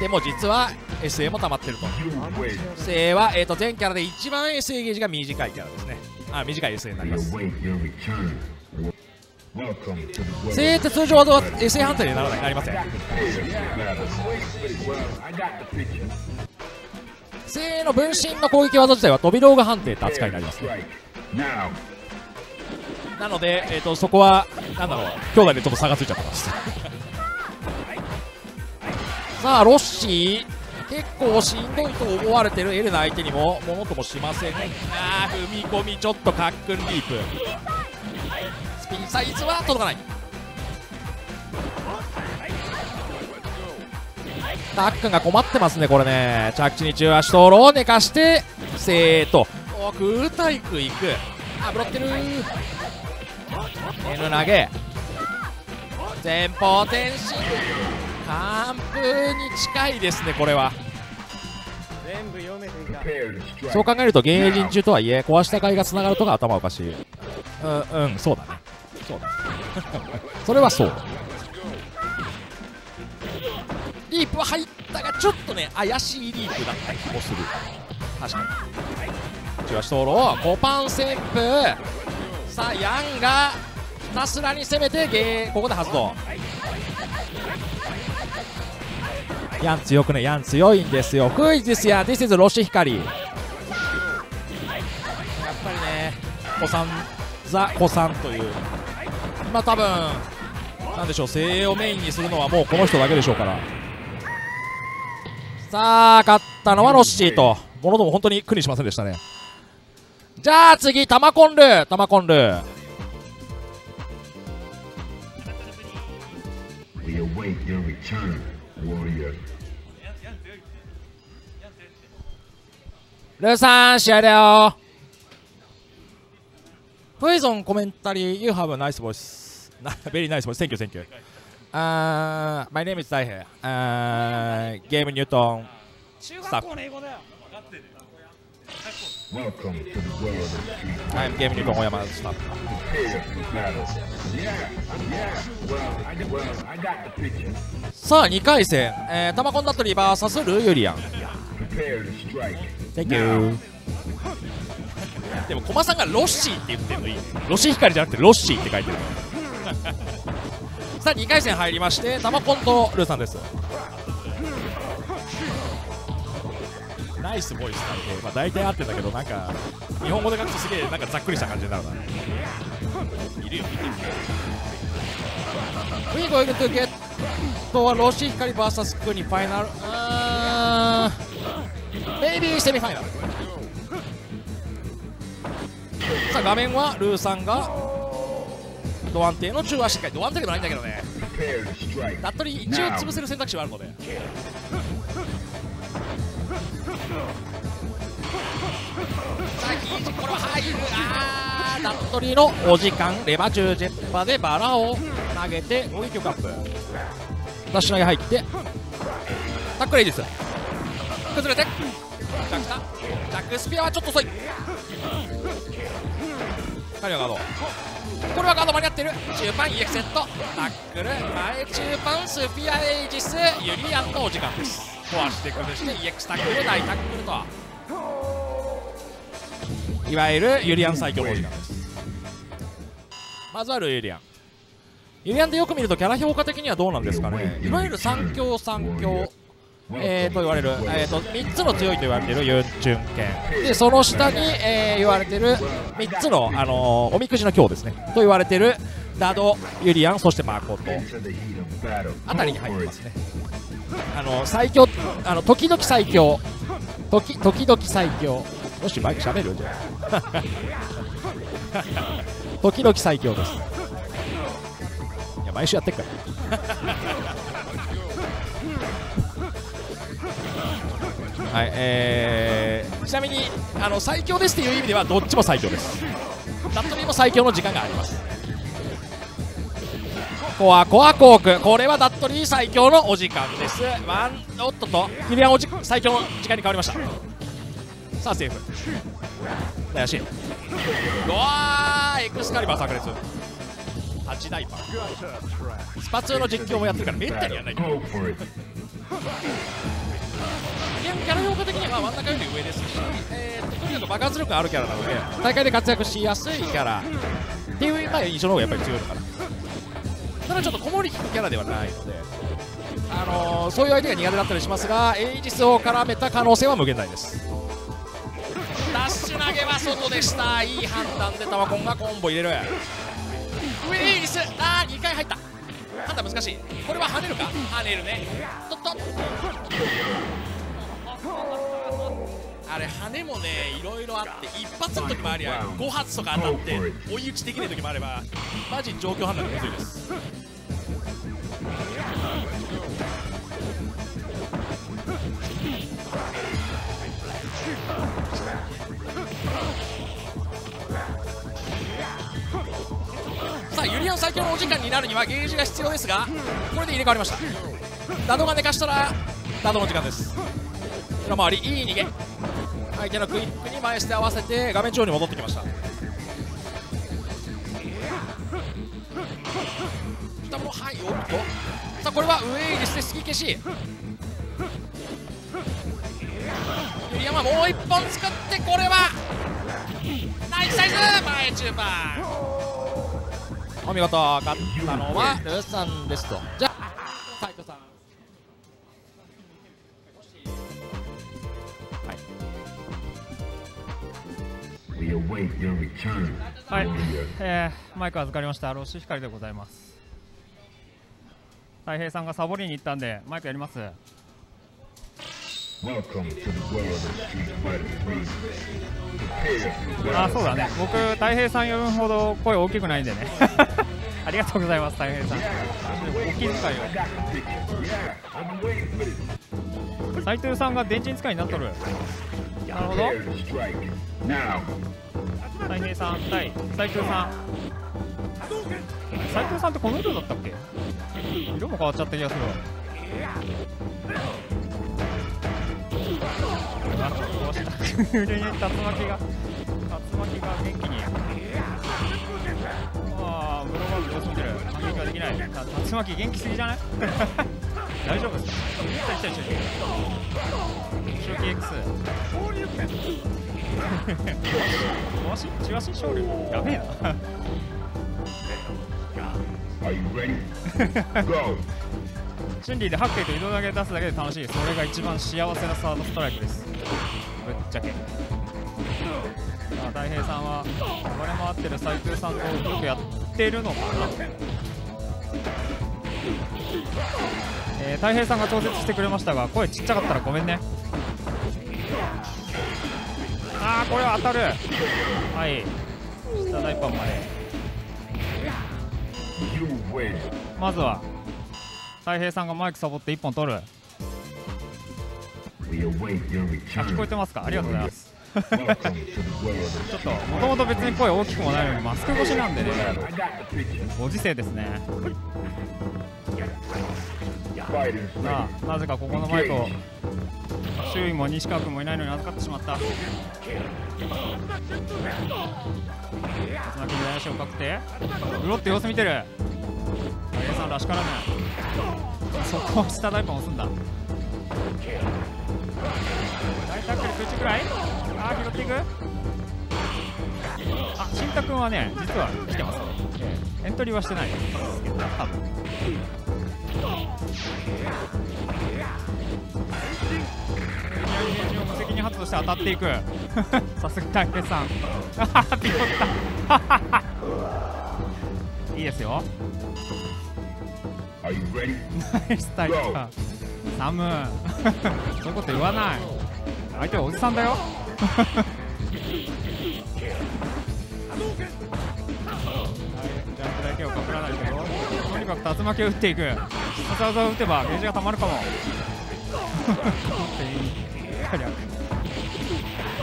でも実は SA も溜まってると。精鋭は、全キャラで一番 SA ゲージが短いキャラですね。短い SA になります。精鋭って通常技は SA 判定になりません。精鋭の分身の攻撃技自体は飛び道具判定って扱いになります、ね、なので、そこはなんだろう兄弟でちょっと差がついちゃってますさあロッシー、結構しんどいと思われてるエレナ相手にも物ともしません。あー、踏み込みちょっとカックンリープ、スピンサイズは届かない。タックンが困ってますねこれね。着地に中足通路を寝かしてセーと空対空いく。あ、ブロッケル N 投げ前方転身、完封に近いですねこれは。全部読めていた。そう考えると現役人中とはいえ壊した甲斐がつながるとが頭おかしい。うんうん、そうだね、そうだそれはそうだ。リープは入ったがちょっとね怪しいリープだったりもする。確かに中足灯籠5番旋風。さあヤンがひたすらに攻めてここで発動。ヤン強くね、ヤン強いんですよ。クイズですや This is ロシヒカリ。やっぱりね子さん、ザ子さんという今多分なんでしょう、精鋭をメインにするのはもうこの人だけでしょうから。さあ勝ったのはロッシーと、ものども本当に苦にしませんでしたね。じゃあ次タマコンル、タマコンルルーさん試合だよ。プイゾンコメンタリー You have a nice voice, very nice voice, thank you, thank you. My name is 大平、ゲームニュートンスタッフ。 I'm ゲームニュートン大山スタッフ。さあ2回戦、タマコンダットリー VS ルーユリアン。 Thank you。 でも駒さんがロッシーって言ってるのいい。ロシヒカリじゃなくてロッシーって書いてるさあ2回戦入りまして、タマコンとルーさんです。ナイスボイスなので、まあ、大体合ってたけどなんか日本語で書くとすげえなんかざっくりした感じになるな。いるよ。ウィーゴイルトゥゲットはロシヒカリ VS クーニファイナル、ベイビーセミファイナル。さあ画面はルーさんがド安定の中足回、ド安定でもないんだけどね、ダットリー一応潰せる選択肢はあるので。さあキージこれは入る。あー、ダットリーのお時間。レバ10ジェッパでバラを投げて攻撃力アップ、ダッシュ投げ入ってタックレイです。崩れて来た来た、ジャックスピアはちょっと遅い。彼はガード、これはガード間に合ってる。中盤イエクセットタックル前中盤スピアエイジスユリアンのお時間です。壊して崩してイエクスタックル大タックルと、いわゆるユリアン最強のお時間です。まずはルーユリアン。ユリアンでよく見るとキャラ評価的にはどうなんですかね。いわゆる三強三強、と言われる、3つの強いと言われているユンチュン剣で、その下に、言われている3つの、おみくじの強ですねと言われているダド、ユリアン、そしてマコトあたりに入ってますね。最強、時々最強、時々最強、もしマイクしゃべるじゃん時々最強です。いや毎週やってっからはい、ちなみに最強ですという意味ではどっちも最強です。ダットリーも最強の時間があります。コアコアコーク、これはダットリー最強のお時間です。ワンおっととユリアン最強の時間に変わりました。さあセーフ、怪しい。うわーエクスカリバー炸裂8ダイパー、スパ2の実況もやってるからめったにやらないけどキャラ評価的には真ん中より上ですし、とにかく爆発力があるキャラなので大会で活躍しやすいキャラっていう印象の方がやっぱり強いのかな。ただちょっと小森利くキャラではないので、そういう相手が苦手だったりしますが、エイジスを絡めた可能性は無限大です。ダッシュ投げは外でした。いい判断でタマコンがコンボ入れる。エイジス、あー2回入った。った難しい。これは跳ねるか、跳ねるね。とっとあれ跳ねもねいろいろあって、一発の時もありゃ5発とか当たって追い打ちできない時もあれば、マジ状況判断がむずいです。さあゆりやん最強のお時間になるにはゲージが必要ですが、これで入れ替わりました。ダドが寝かしたらダドの時間です。裏回りいい逃げ、相手のクイックに前して合わせて画面上に戻ってきました。下もはいおっと、さあこれは上入りして突き消し、ゆりやんはもう1本作って、これはナイスサイズ前中盤、お見事。勝ったのはルーさんですと。じゃあ斉藤さん、はい、マイク預かりました。ロッシュ光でございます。たい平さんがサボりに行ったんでマイクやります。あ、そうだね。僕たい平さん呼ぶほど声大きくないんでね。ありがとうございますたい平さん。お気遣いを。斉藤さんが電池使いになっとる。なるほど。たい平さん対斉藤さん。斉藤さんってこの色だったっけ？色も変わっちゃった気がする。あ、こうした急に竜巻が元気に、ああブローバーズどうしてる、反撃ができない。竜巻元気すぎじゃない？大丈夫ですか？来た来た来た、周期 X 回しチワシ勝利やべえな。チュンリーでハッケーと移動投げ出すだけで楽しい。それが一番幸せなサードストライクです、ぶっちゃけ。たい平さんは暴れ回ってる斉藤さんとうまくやってるのかな。たい平さんが調節してくれましたが、声ちっちゃかったらごめんね。あーこれは当たる。はい、下ダイパンまで。まずはたい平さんがマイクサボって1本取る。聞こえてますか？ありがとうございます。ちょっともともと別に声大きくもないのにマスク越しなんでね、ご時世ですね。さあなぜかここのマイクを周囲も西川君もいないのに預かってしまった。竜巻の足をかくてうろって様子見てるたい平さんらしからぬ。そこを下ダイパン押すんだ。大タックル空中くらい。あー拾っていく。あ、新太くんはね実は来てます、エントリーはしてないですけど多分。左手を無責任発動して当たっていく。さすがたい平さん。あはピコったいいですよ。ナイスタイルかサム。そういうこと言わない、相手はおじさんだよ。ジャンプだけをかぶらないけど、とにかく竜巻を打っていく。必殺技を打てばゲージがたまるかも。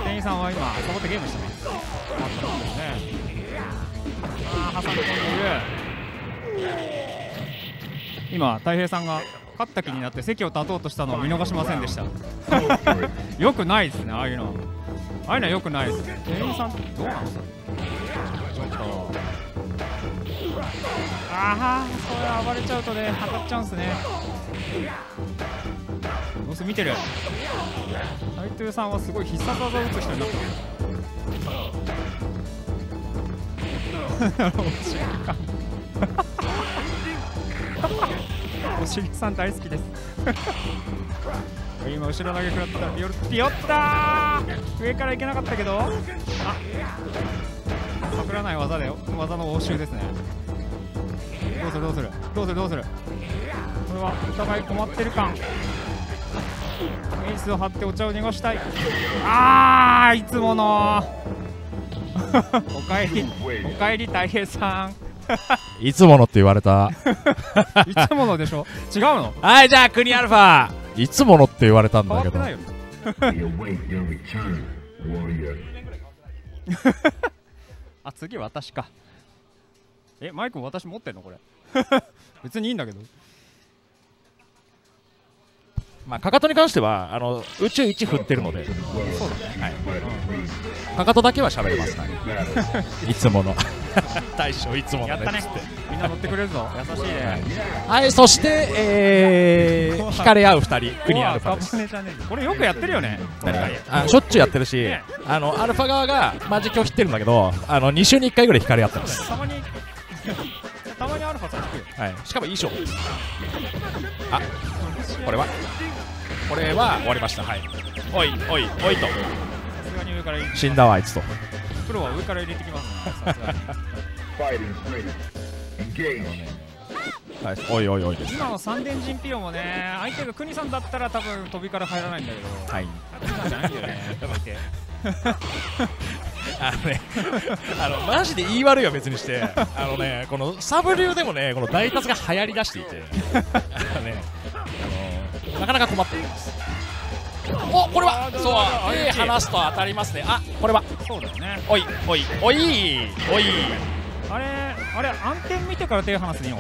店員さんは今サボってゲームしてます。あ、挟んで飛んでいる。今たい平さんが勝った気になって席を立とうとしたのを見逃しませんでした。よくないですね、ああいうの。ああいうのはよくないです。店員さんどうなんですか。ちょっとああそれ暴れちゃうとね、当たっちゃうんですね。どうせ見てる。斉藤さんはすごい必殺技を打つ人になってる。おしりさん大好きです。今後ろ投げ食らったらピヨったー。上からいけなかったけど、あっ、かぶらない技の応酬ですね。どうするどうするどうするどうする。これはお互い困ってる感。エースを張ってお茶を濁したい。あー、いつものおかえりおかえりたい平さんいつものって言われたいつものでしょ、違うの。はい、じゃあ国アルファいつものって言われたんだけどあ、次私か。え、マイク私持ってんのこれ別にいいんだけど。まあかかとに関しては宇宙一振ってるので、そうだね、はい、うん、かかとだけは喋れますから、ね、いつもの大将いつものね、やったねみんな乗ってくれるぞ優しいね。はい、そして惹かれ合う2人国アルファです。これよくやってるよね、しょっちゅうやってるし、アルファ側がマジックを切ってるんだけど、2週に1回ぐらい惹かれ合ってます。たまにアルファさん引く、はい、しかもいい勝負です。あ、これは終わりました。はい、おいおいおいと、さすがに上から入れて、死んだわあいつと。プロは上から入れてきますね。おいおいおい、今の三電人ピオもね、相手が国さんだったら多分飛びから入らないんだけど、はい、じゃないよねね、マジで言い悪いは別にして、ね、このサブ流でもね、この大達が流行りだしていてなかなか困っています。お、これはそうは離すと当たりますね。あ、これはそうだよね。おいおいおいおい、あれ暗転見てから手離すね。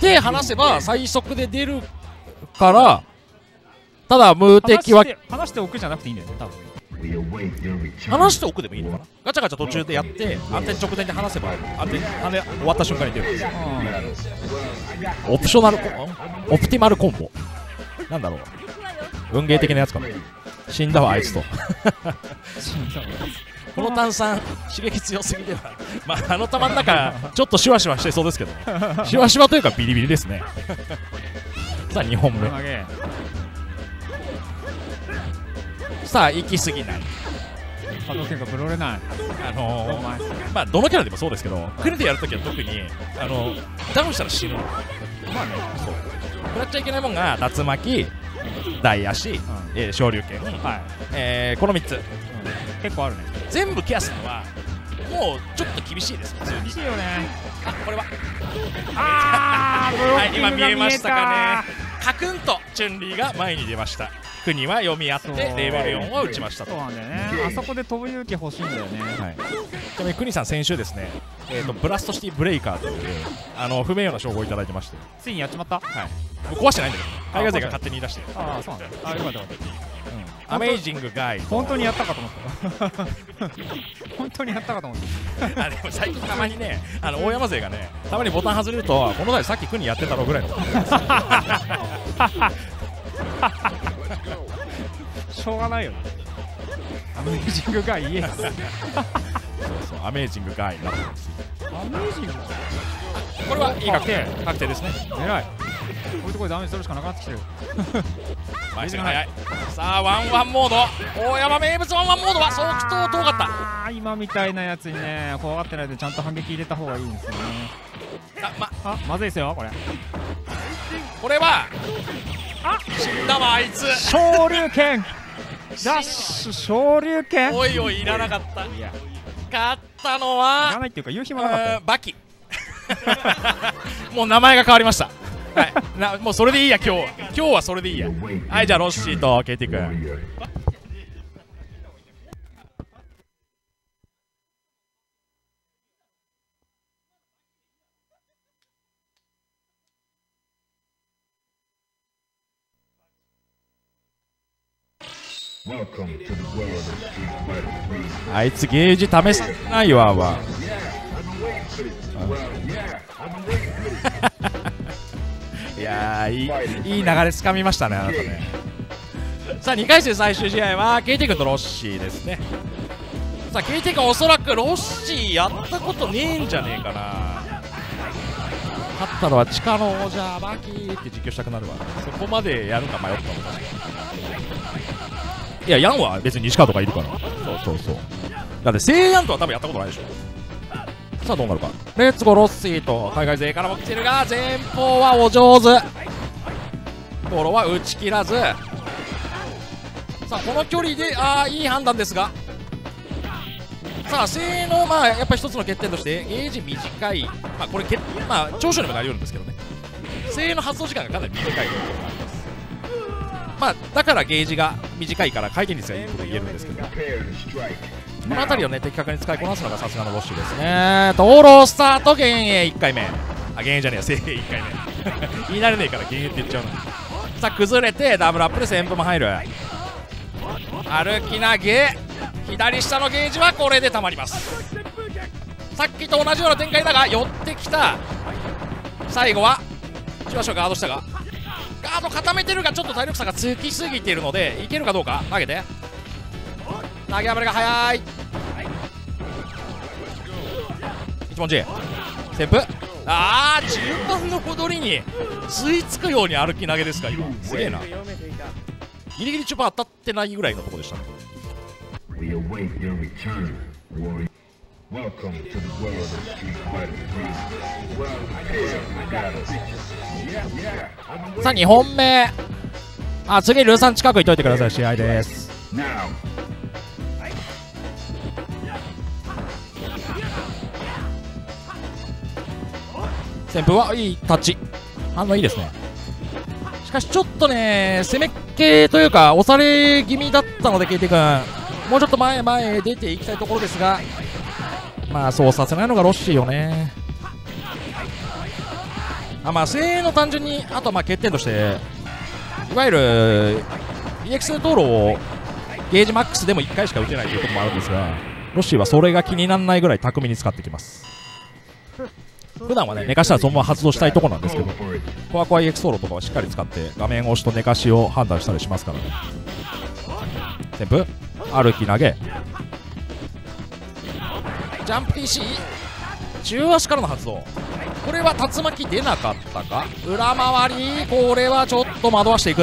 手離せば最速で出るから、ただ無敵は離しておくじゃなくていいんだよね、多分。離しておくでもいいのかな。ガチャガチャ途中でやって安定直前で離せば安定終わった瞬間に出る。オプショナルオプティマルコンボなんだろう、運ゲー的なやつかな。死んだわあいつとこの炭酸刺激強すぎては、まあ玉の中ちょっとシュワシュワしてそうですけど、シュワシュワというかビリビリですねさあ2本目、さあ行き過ぎない。あのキャラブロれない。まあどのキャラでもそうですけど、クレでやるときは特にダウンしたら死ぬ。まあね、そう。食らっちゃいけないもんが竜巻、大足、昇竜拳、この3つ。結構あるね。全部ケアするのはもうちょっと厳しいです。厳しいよね。あ、これは。ああ、はい、今見えましたかね。カクンとチュンリーが前に出ました。国は読み合ってレベル4を打ちましたと。そうなんだよね、あそこで飛ぶ勇気欲しいんだよね。はい、ちなみに国さん先週ですね、ブラストシティブレイカーという不名誉な称号をいただいてまして、ついにやっちまった。はい、壊してないんだけど海外勢が勝手に出して。ああ、そうなんだ。あ、よかったよかった。アメイジングガイ、本当にやったかと思った本当にやったかと思ったでも最近たまにね、大山勢がね、たまにボタン外れるとこの際さっき国やってたろぐらいのしょうがないよね。アメージングガイ、イエス。そうそう、アメージングガイ。アメージング。これはいい確定、確定ですね。偉い。こういうところでダメージするしかなくなってきてる。マイスが早い。さあワンワンモード。大山名物ワンワンモードは即答遠かった。あ、今みたいなやつにね、怖がってないでちゃんと反撃入れた方がいいんですよね。あ、まずいですよこれ。これは。あ、死んだわあいつ。昇竜拳。ダッシュ昇竜拳。おいおい、いらなかった。勝ったのは。いらないっていうか夕日もなかった。バキ。もう名前が変わりました。はい。もうそれでいいや今日。今日はそれでいいや。はい、じゃあロッシーとケイティ君。あいつゲージ試さないわはいやー、いい流れ掴みましたね、あなたね。さあ2回戦最終試合は KT 君とロッシーですね。さあ KT 君おそらくロッシーやったことねえんじゃねえかな。勝ったのは地下の王者バキーって実況したくなるわ。そこまでやるか迷ったのか。いや、ヤンは別に西川とかいるから。そうそうそう。だってセイヤンとは多分やったことないでしょ。さあどうなるか。レッツゴーロッシーと海外勢からも来てるが、前方はお上手。ゴロは打ち切らず。さあこの距離で、ああいい判断ですが、さあ性能、まあやっぱ一つの欠点としてゲージ短い、まあこれまあ長所にもなりうるんですけどね、性能発動時間がかなり短いということがあります。まあだからゲージが短いから回転率がいいと言えるんですけど、この辺りをね的確に使いこなすのがさすがのロッシュですね。ドロースタート、幻影1回目、あ、幻影じゃねえ、精鋭1回目言い慣れねえから幻影って言っちゃうな。さあ崩れてダブルアップで旋風も入る。歩き投げ、左下のゲージはこれでたまります。さっきと同じような展開だが寄ってきた。最後はしばしばガードしたが、ガード固めてるがちょっと体力差がつきすぎているのでいけるかどうか。投げて、投げ暴れが速い一文字旋風、ああ順番の踊りに吸い付くように歩き投げですか。今すげえな、ギリギリチューパー当たってないぐらいのとこでしたね。さあ2本目、あ次ルーさん近くにいといてください、試合です。旋風はいいタッチ、反応いいですね。しかしちょっとね攻め系というか押され気味だったので、KT君もうちょっと前へ出ていきたいところですが、まあそうさせないのがロッシーよね。あまあ精鋭の単純に、あとはまあ欠点としていわゆる EX 道路をゲージマックスでも1回しか打てないということもあるんですが、ロッシーはそれが気にならないぐらい巧みに使ってきます。普段はね寝かしたらそのまま発動したいところなんですけど、コアコア EX 道路とかはしっかり使って画面押しと寝かしを判断したりしますからね。全部歩き投げ、ジャンプ PC 中足からの発動、これは竜巻出なかったか、裏回り、これはちょっと惑わしていく。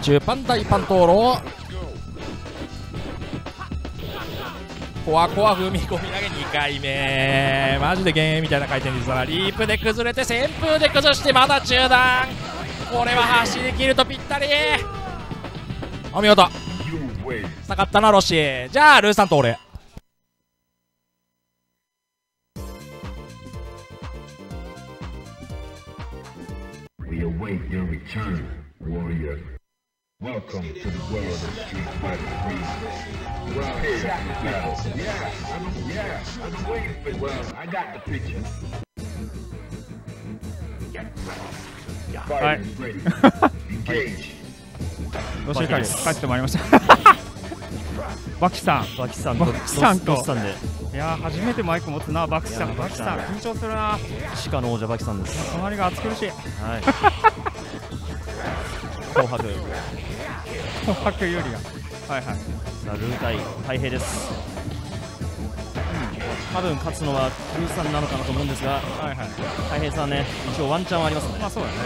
中パン大パン討論、コアコア踏み込み投げ2回目、マジで幻影みたいな回転率だな。リープで崩れて旋風で崩して、まだ中断、これは走り切るとぴったり、お見事。下がったなロッシー。じゃあルーさんと俺。はい。ロシー会帰ってまいりましたバキさん、バキさんといや初めてマイク持つな、バキさん緊張するな。鹿の王者バキさんです。隣が暑苦しい、はい紅白有利が、はいはい、ルー対大平です。多分勝つのはルーさんなのかなと思うんですが、はいはい、大平さんね、一応ワンチャンはありますので、まあそうだね、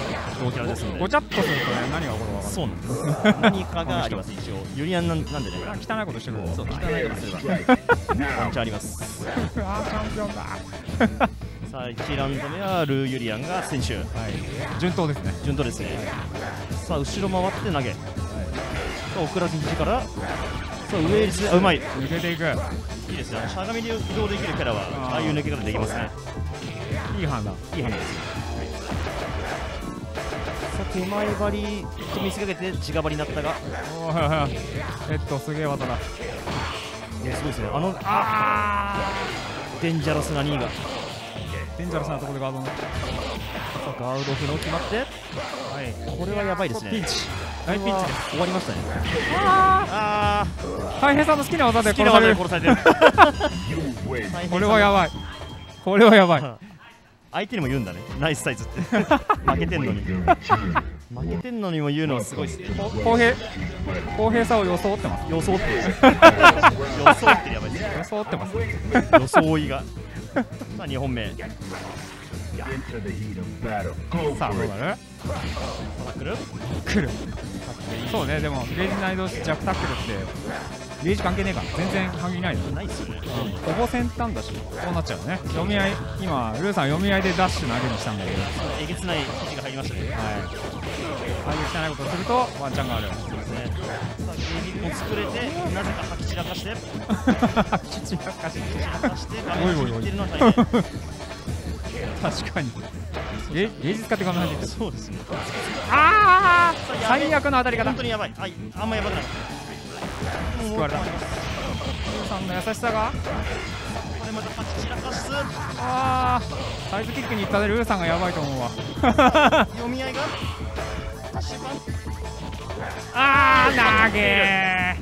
同キャラですので、ごちゃっとするとね、何が起こるか分かんない。そうなんです何かがあります、一応ユリアンなんでね、汚いことしてくる、そう、汚いことすればワンチャンありますあー、チャンピオンださあ、1ラウンド目はルー・ユリアンが先週、はい、順当ですね、さあ、後ろ回って投げ、さあ、送らず肘からさあ、上ですね、うまい抜けていく、いいですね、しゃがみで移動できるキャラはああいう抜け方できますね。いい判断です。さあ手前張りと見せかけて地が張りになったが、すげえ技だ。いやすごいですね、デンジャラスな2位がデンジャラスなところでガードのガードフの決まって、はい、これはやばいですね。大ピンチです。終わりましたね。大平さんの好きな技で殺されるこれはやばい、相手にも言うんだね、ナイスサイズって負けてんのにも言うのはすごいですね。公平さを装ってます、装ってやばいです、装いがさあ2本目さあ、どうなる？来る。そうね、でもゲージ内同士ジャックタックルってゲージ関係ねえから全然関係ないです。ほぼ先端だし、こうなっちゃうね。読み合い、今ルーさん読み合いでダッシュ投げにしたんだけど、えげつない指示が入りましたね。はい、ああいう汚いことをするとワンチャンがある。そうですね。ゲージも作れて、なぜか吐き散らかして吐き散らかして画面を切ってるのは大変確かにゲージ使って画面を切ってる。そうですね。ああ、最悪の当たり方。本当にやばい。あんまやばくない。救われた。お父さんの優しさが。これまた吐き散らかす。ああ、サイズキックに行ったでルーさんがやばいと思うわ。読み合いが。ああ、投げ。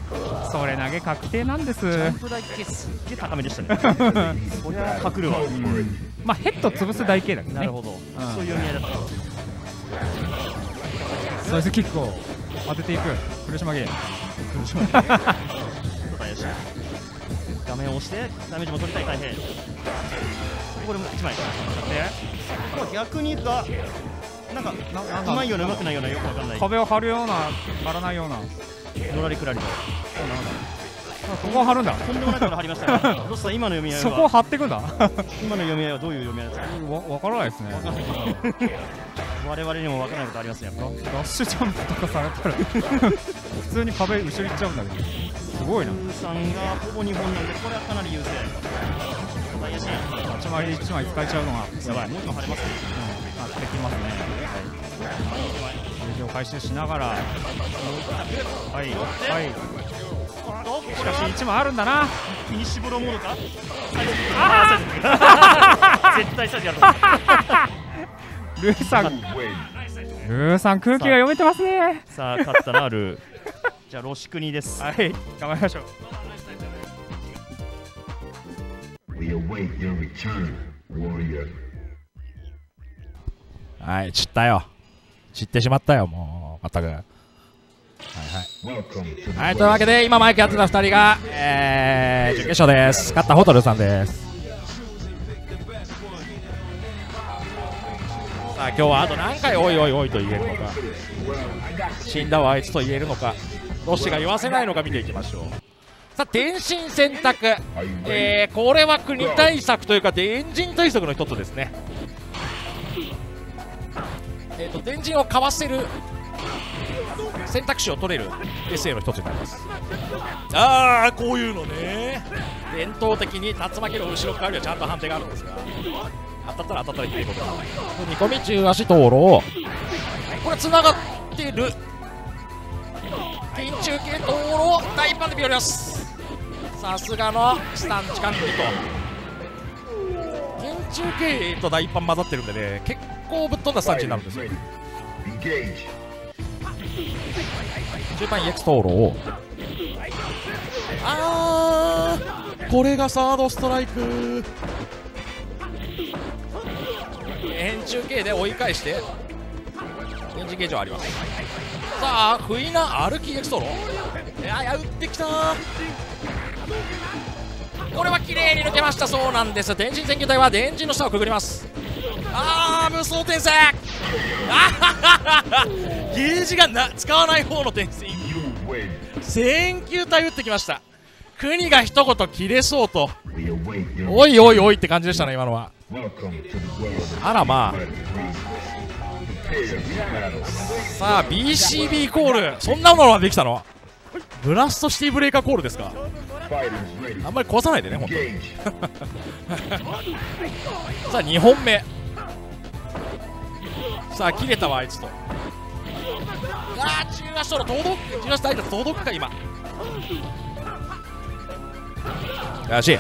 それ投げ確定なんです。ジャンプ台形すっげえ高めでしたね。これは隠るわ。まあヘッド潰す台形だけどね。なるほど。そういう読み合いだった。サイズキックを当てていく苦しまげ。苦しまげ。画面を押してダメージも取りたい。大変。これも一枚。逆にが。なんかうまいようなうまくないようなよくわかんない。壁を張るような張らないようなのらりくらりと。ここを張るんだ。とんでもないから張りましたね。どうした今の読み合いは。そこを張っていくんだ。今の読み合いはどういう読み合いですか。わからないですね。我々にもわからないことありますね。ダッシュジャンプとかされたら普通に壁後ろ行っちゃうんだけど、すごいな。ルーさんがほぼ2本なんで、これはかなり優勢。立ち回りで1枚使えちゃうのがやばい。もう一本張れますね。できますね。ゲージを回収しながら、はいはい。しかし1枚あるんだな。フィニッシュブローモードか。絶対サイズやる。ルーさん、空気が読めてますね。さあ勝ったなルー。じゃあロシクニです。はい、頑張りましょう。We await your return, warrior。はい、散ったよ。散ってしまったよ、もう、まったく。はいはい。はい、というわけで、今マイクやってた2人が、準決勝です。勝ったホトルさんです。さあ、今日はあと何回、おいおいおいと言えるのか、死んだわあいつと言えるのか、ロシが言わせないのか見ていきましょう。さあ、電信選択。これは国対策というか、エンジン対策の一つですね。電陣をかわせる選択肢を取れる SA の一つになります。ああ、こういうのね。伝統的に竜巻の後ろ側にはちゃんと判定があるんですが、当たったら当たったらいいことだ。煮込み中足灯籠、これ繋がってる天中継灯籠大パンで見られます。さすがのスタンチ管理と天中継と大パン混ざってるんでね、結構こうぶっ飛んだスタンチになるんですよ。中盤 EX 灯籠を、あー、これがサードストライク。円柱形で追い返して円柱形状あります。さあ不意な歩き EX 灯籠、打ってきた。これは綺麗に抜けました。そうなんです、電神選球隊は電神の下をくぐります。あー、無双転生。ゲージが使わない方の転生。選球隊打ってきました。国が一言切れそうと、おいおいおいって感じでしたね今のは。あらまあ、さあ BCB コール、そんなものができたの。ブラストシティブレイカーコールですか。あんまり壊さないでね本当に。さあ2本目、さあ切れたわあいつと。ああ、中足との届くか今。よし、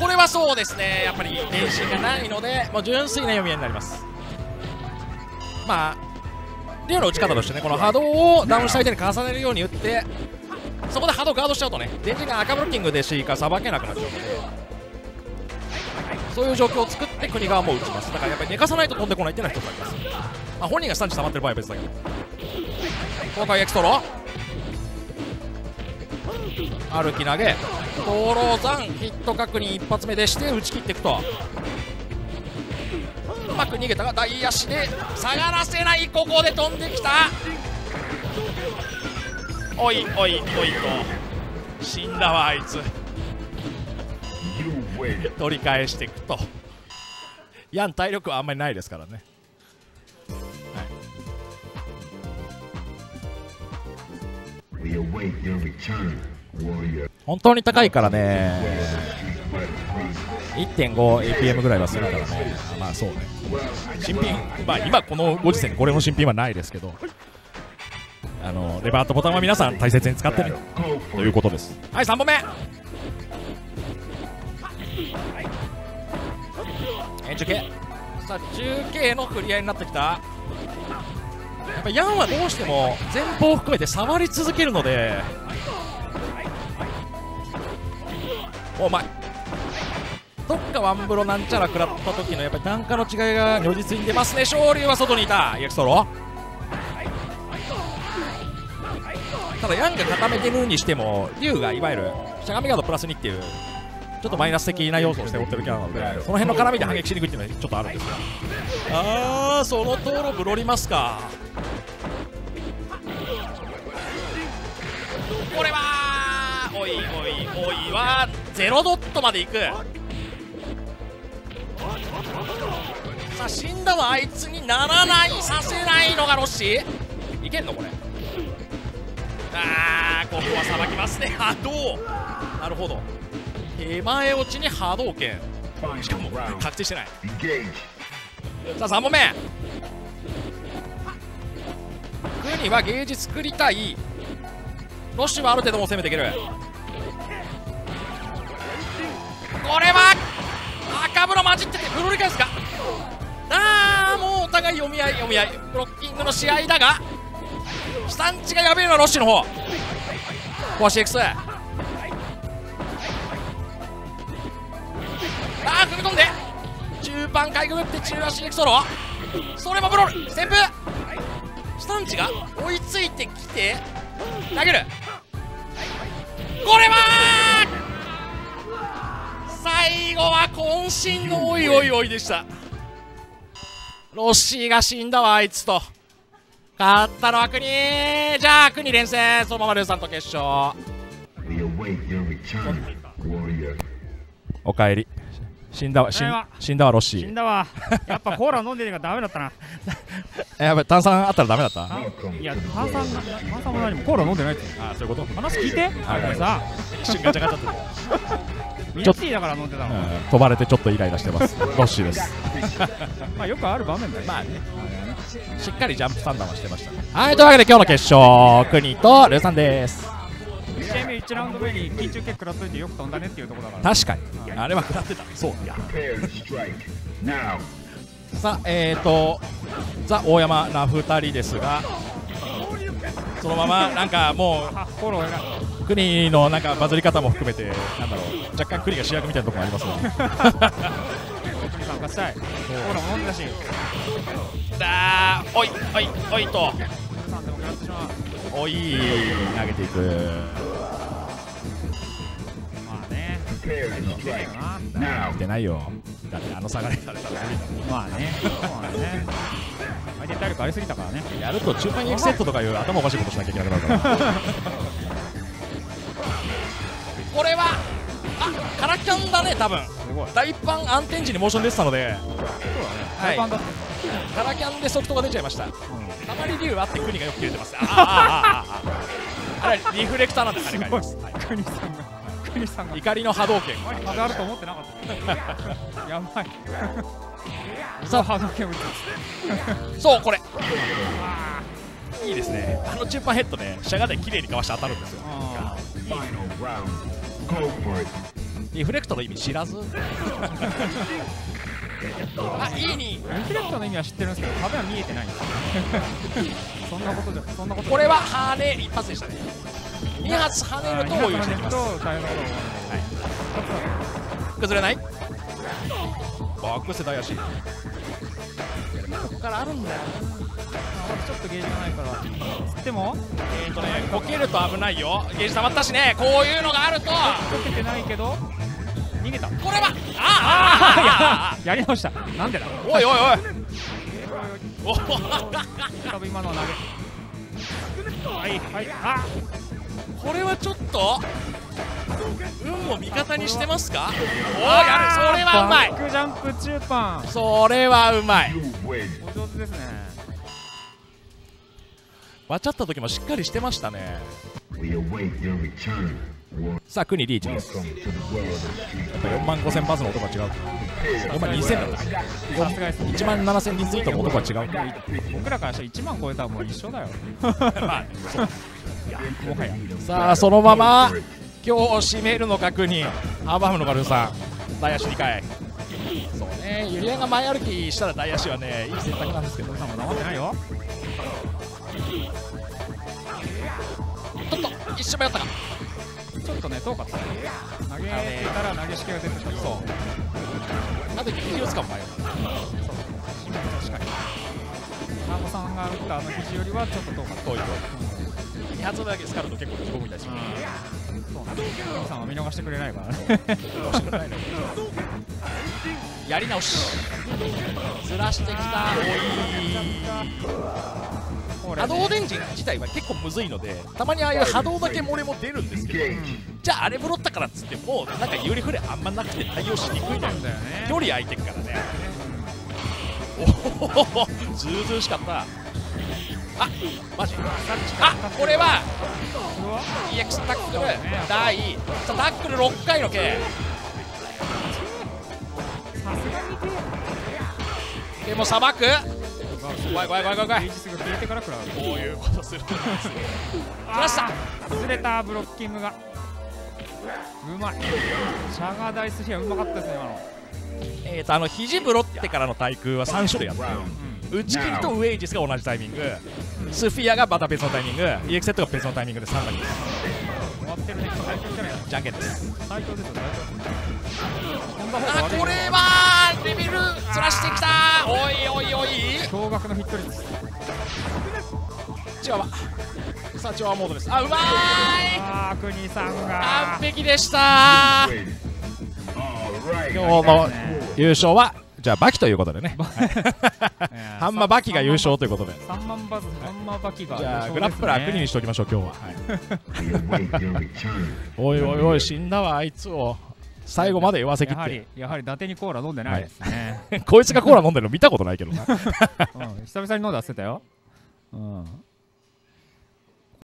これはそうですね、やっぱり電信がないのでもう純粋な読み合いになります。まあ竜の打ち方としてね、この波動をダウンした相手に重ねるように打って、そこで波動ガードしちゃうとね、電陣が赤ブロッキングでしかさばけなくなっちゃうので、そういう状況を作って国側も打ちます。だからやっぱり寝かさないと飛んでこないっていうのは一つあります。まあ、本人がスタンチ溜まってる場合は別だけど、今回エクストロ歩き投げ灯籠山ヒット確認一発目でして打ち切っていくと、うまく逃げたが大足で下がらせない。ここで飛んできたおいおいおいと、死んだわあいつ。取り返していくと、ヤン体力はあんまりないですからね。本当に高いからね、1.5APM ぐらいはするからね。まあそうね、新品、まあ今このご時世にこれも新品はないですけど、レバーとボタンは皆さん大切に使ってねということです。はい、3本目中継。さあ中継のクリアになってきた。やっぱヤンはどうしても前方を含めて触り続けるので、お前どっかワンブロなんちゃら食らった時のやっぱり単価の違いが如実に出ますね。昇竜は外にいた、エクソロ。ただヤンが固めてるにしても、竜がいわゆるしゃがみガードプラス2っていうちょっとマイナス的な要素をして持ってるキャラなので、その辺の絡みで反撃しにくいっていうのはちょっとあるんですよ。ああ、そのとろぶろりますか。これはおいおいおいは0ドットまでいく。さあ死んだはあいつにならない、させないのがロッシー。いけんのこれ。ああ、ここはさばきますね、波動。なるほど、手前落ちに波動拳、しかも確定してない。さあ3本目、クニはゲージ作りたい。ロッシュはある程度も攻めていける。これは赤風呂混じっててブロリ返すか。ああ、もうお互い読み合い読み合い、ブロッキングの試合だが、スタンチがやべえのはロッシュの方。コア CX、 ああ踏み込んで中盤かいくぐって中足 CX ソロ、それもブロール旋風。スタンチが追いついてきて投げる。これは最後は渾身のおいおいおいでした。ロッシーが死んだわあいつと。勝ったのはクニー。じゃあクニ連戦、そのままルーさんと決勝。おかえり。死んだわロッシー。死んだわ。やっぱコーラ飲んでるからダメだったな。やっぱ炭酸あったらダメだった。いや炭酸も何もコーラ飲んでないって。ああ、そういうこと。話聞いて。あれさ、一瞬ガチャガチャってミッチーだから飲んでたの。飛ばれてちょっとイライラしてますロッシーです。まあよくある場面だよ。まあね、しっかりジャンプ三段はしてましたね。はい、というわけで今日の決勝、クニとルーさんです。1ラウンド目に緊急結果らっといてよく飛んだねっていうところだから。確かにあれは食らってた。そういやさあザ・大山な2人ですが、そのままなんかもう国のなんかバズり方も含めて、なんだろう、若干国が主役みたいなところありますので、国さん勝ちたい。コーラも飲んでたし、だーおいおいおいと、おい投げていく。見てないよ。だってあの下がりされたら無理だもん。まあね、相手体力ありすぎたからね。やると中盤にエクセットとかいう頭おかしいことしなきゃいけなくなるから。これはあカラキャンだね多分。大パン暗転時にモーション出てたので。大パンだ。カラキャンでソフトが出ちゃいました。あまり理由あって国がよく切れてます。あれリフレクターなんですね。国さんが。怒りの波動拳あると思ってなかった。やばい。さあ波動拳打つ。そうこれ。いいですね。あの中盤ヘッドね、しゃがで綺麗にかわして当たるんですよ。リフレクトの意味知らず。あ、いいに。リフレクトの意味は知ってるんですけど、壁は見えてないんです。そんなことじゃ、そんなこと。これは跳ね一発でしたね。2発跳ねると応用していきます。崩れないバック世代足、ここからあるんだよ。ちょっとゲージがないからつってもこけると危ないよ。ゲージ溜まったしね、こういうのがあるとこけてないけど逃げた。これはああやり直した。なんでだ。おいおいおいおい、今のは投げ。はいはい、あこれはちょっと運も味方にしてますか。おお、やる、それはうまい。バックジャンプ中パン、それはうまい。お上手ですね。わちゃった時もしっかりしてましたね。さあ、国リーチです。4万5000 バズの音が違う。4万2000だった。1万7000リツイートの音が違う。僕らからしたら1万超えたらもう一緒だよ。まあ、もはや。さあ、そのまま今日締めるの確認。アーバームのガルさん、ダイヤシ2回。そうね、ユリアが前歩きしたらダイヤシはね、いい選択なんですけど。さんも黙ってないよ。ちょっと一瞬迷ったか。ちょっとね、遠かった。投げたら投げしけが出てきた。そう。なんで肘を使う前。確かに。ハートさんが打ったあの肘よりはちょっと遠かった。遠い。2発目だけ使うと結構飛ぶみたいです。そうなんです。ハートさんは見逃してくれないからね。やり直し。ずらしてきた。おい。波動電磁自体は結構むずいので、たまにああいう波動だけ漏れも出るんですけど、じゃああれブロったからっつってもうなんか有利振れあんまなくて対応しにくいんだよね。距離空いてるからね。おお、ずうずうしかった。あ、マジ。あ、これは EX タックル第タックル6回の計でもさばく。怖い怖い怖い怖い。こういうことするんですね。外れたブロッキングがうまい。シャガーダイスヒアうまかったですね、今の。肘ブロってからの対空は3種類あって、打ち切りとウエイジスが同じタイミング、スフィアがまた別のタイミング、EX セットが別のタイミングで3回です。終わってるね。じゃんけんです。最強ですよ、最強。あ、これはレベルずらしてきた。おいおいおい、驚愕のヒット率です。チワワ。さあ、チワワモードです。あ、うまーい。あー、国さんが完璧でした。今日の優勝はじゃあバキということでね。ハンマバキが優勝ということで、3万バズハンマバキが優勝ですね。じゃあグラップラー国にしておきましょう、今日は。おいおいおい、死んだわ、あいつを最後まで言わせきって。やはり伊達にコーラ飲んでないですね。こいつがコーラ飲んでるの見たことないけどな。久々に飲んで焦ったよ。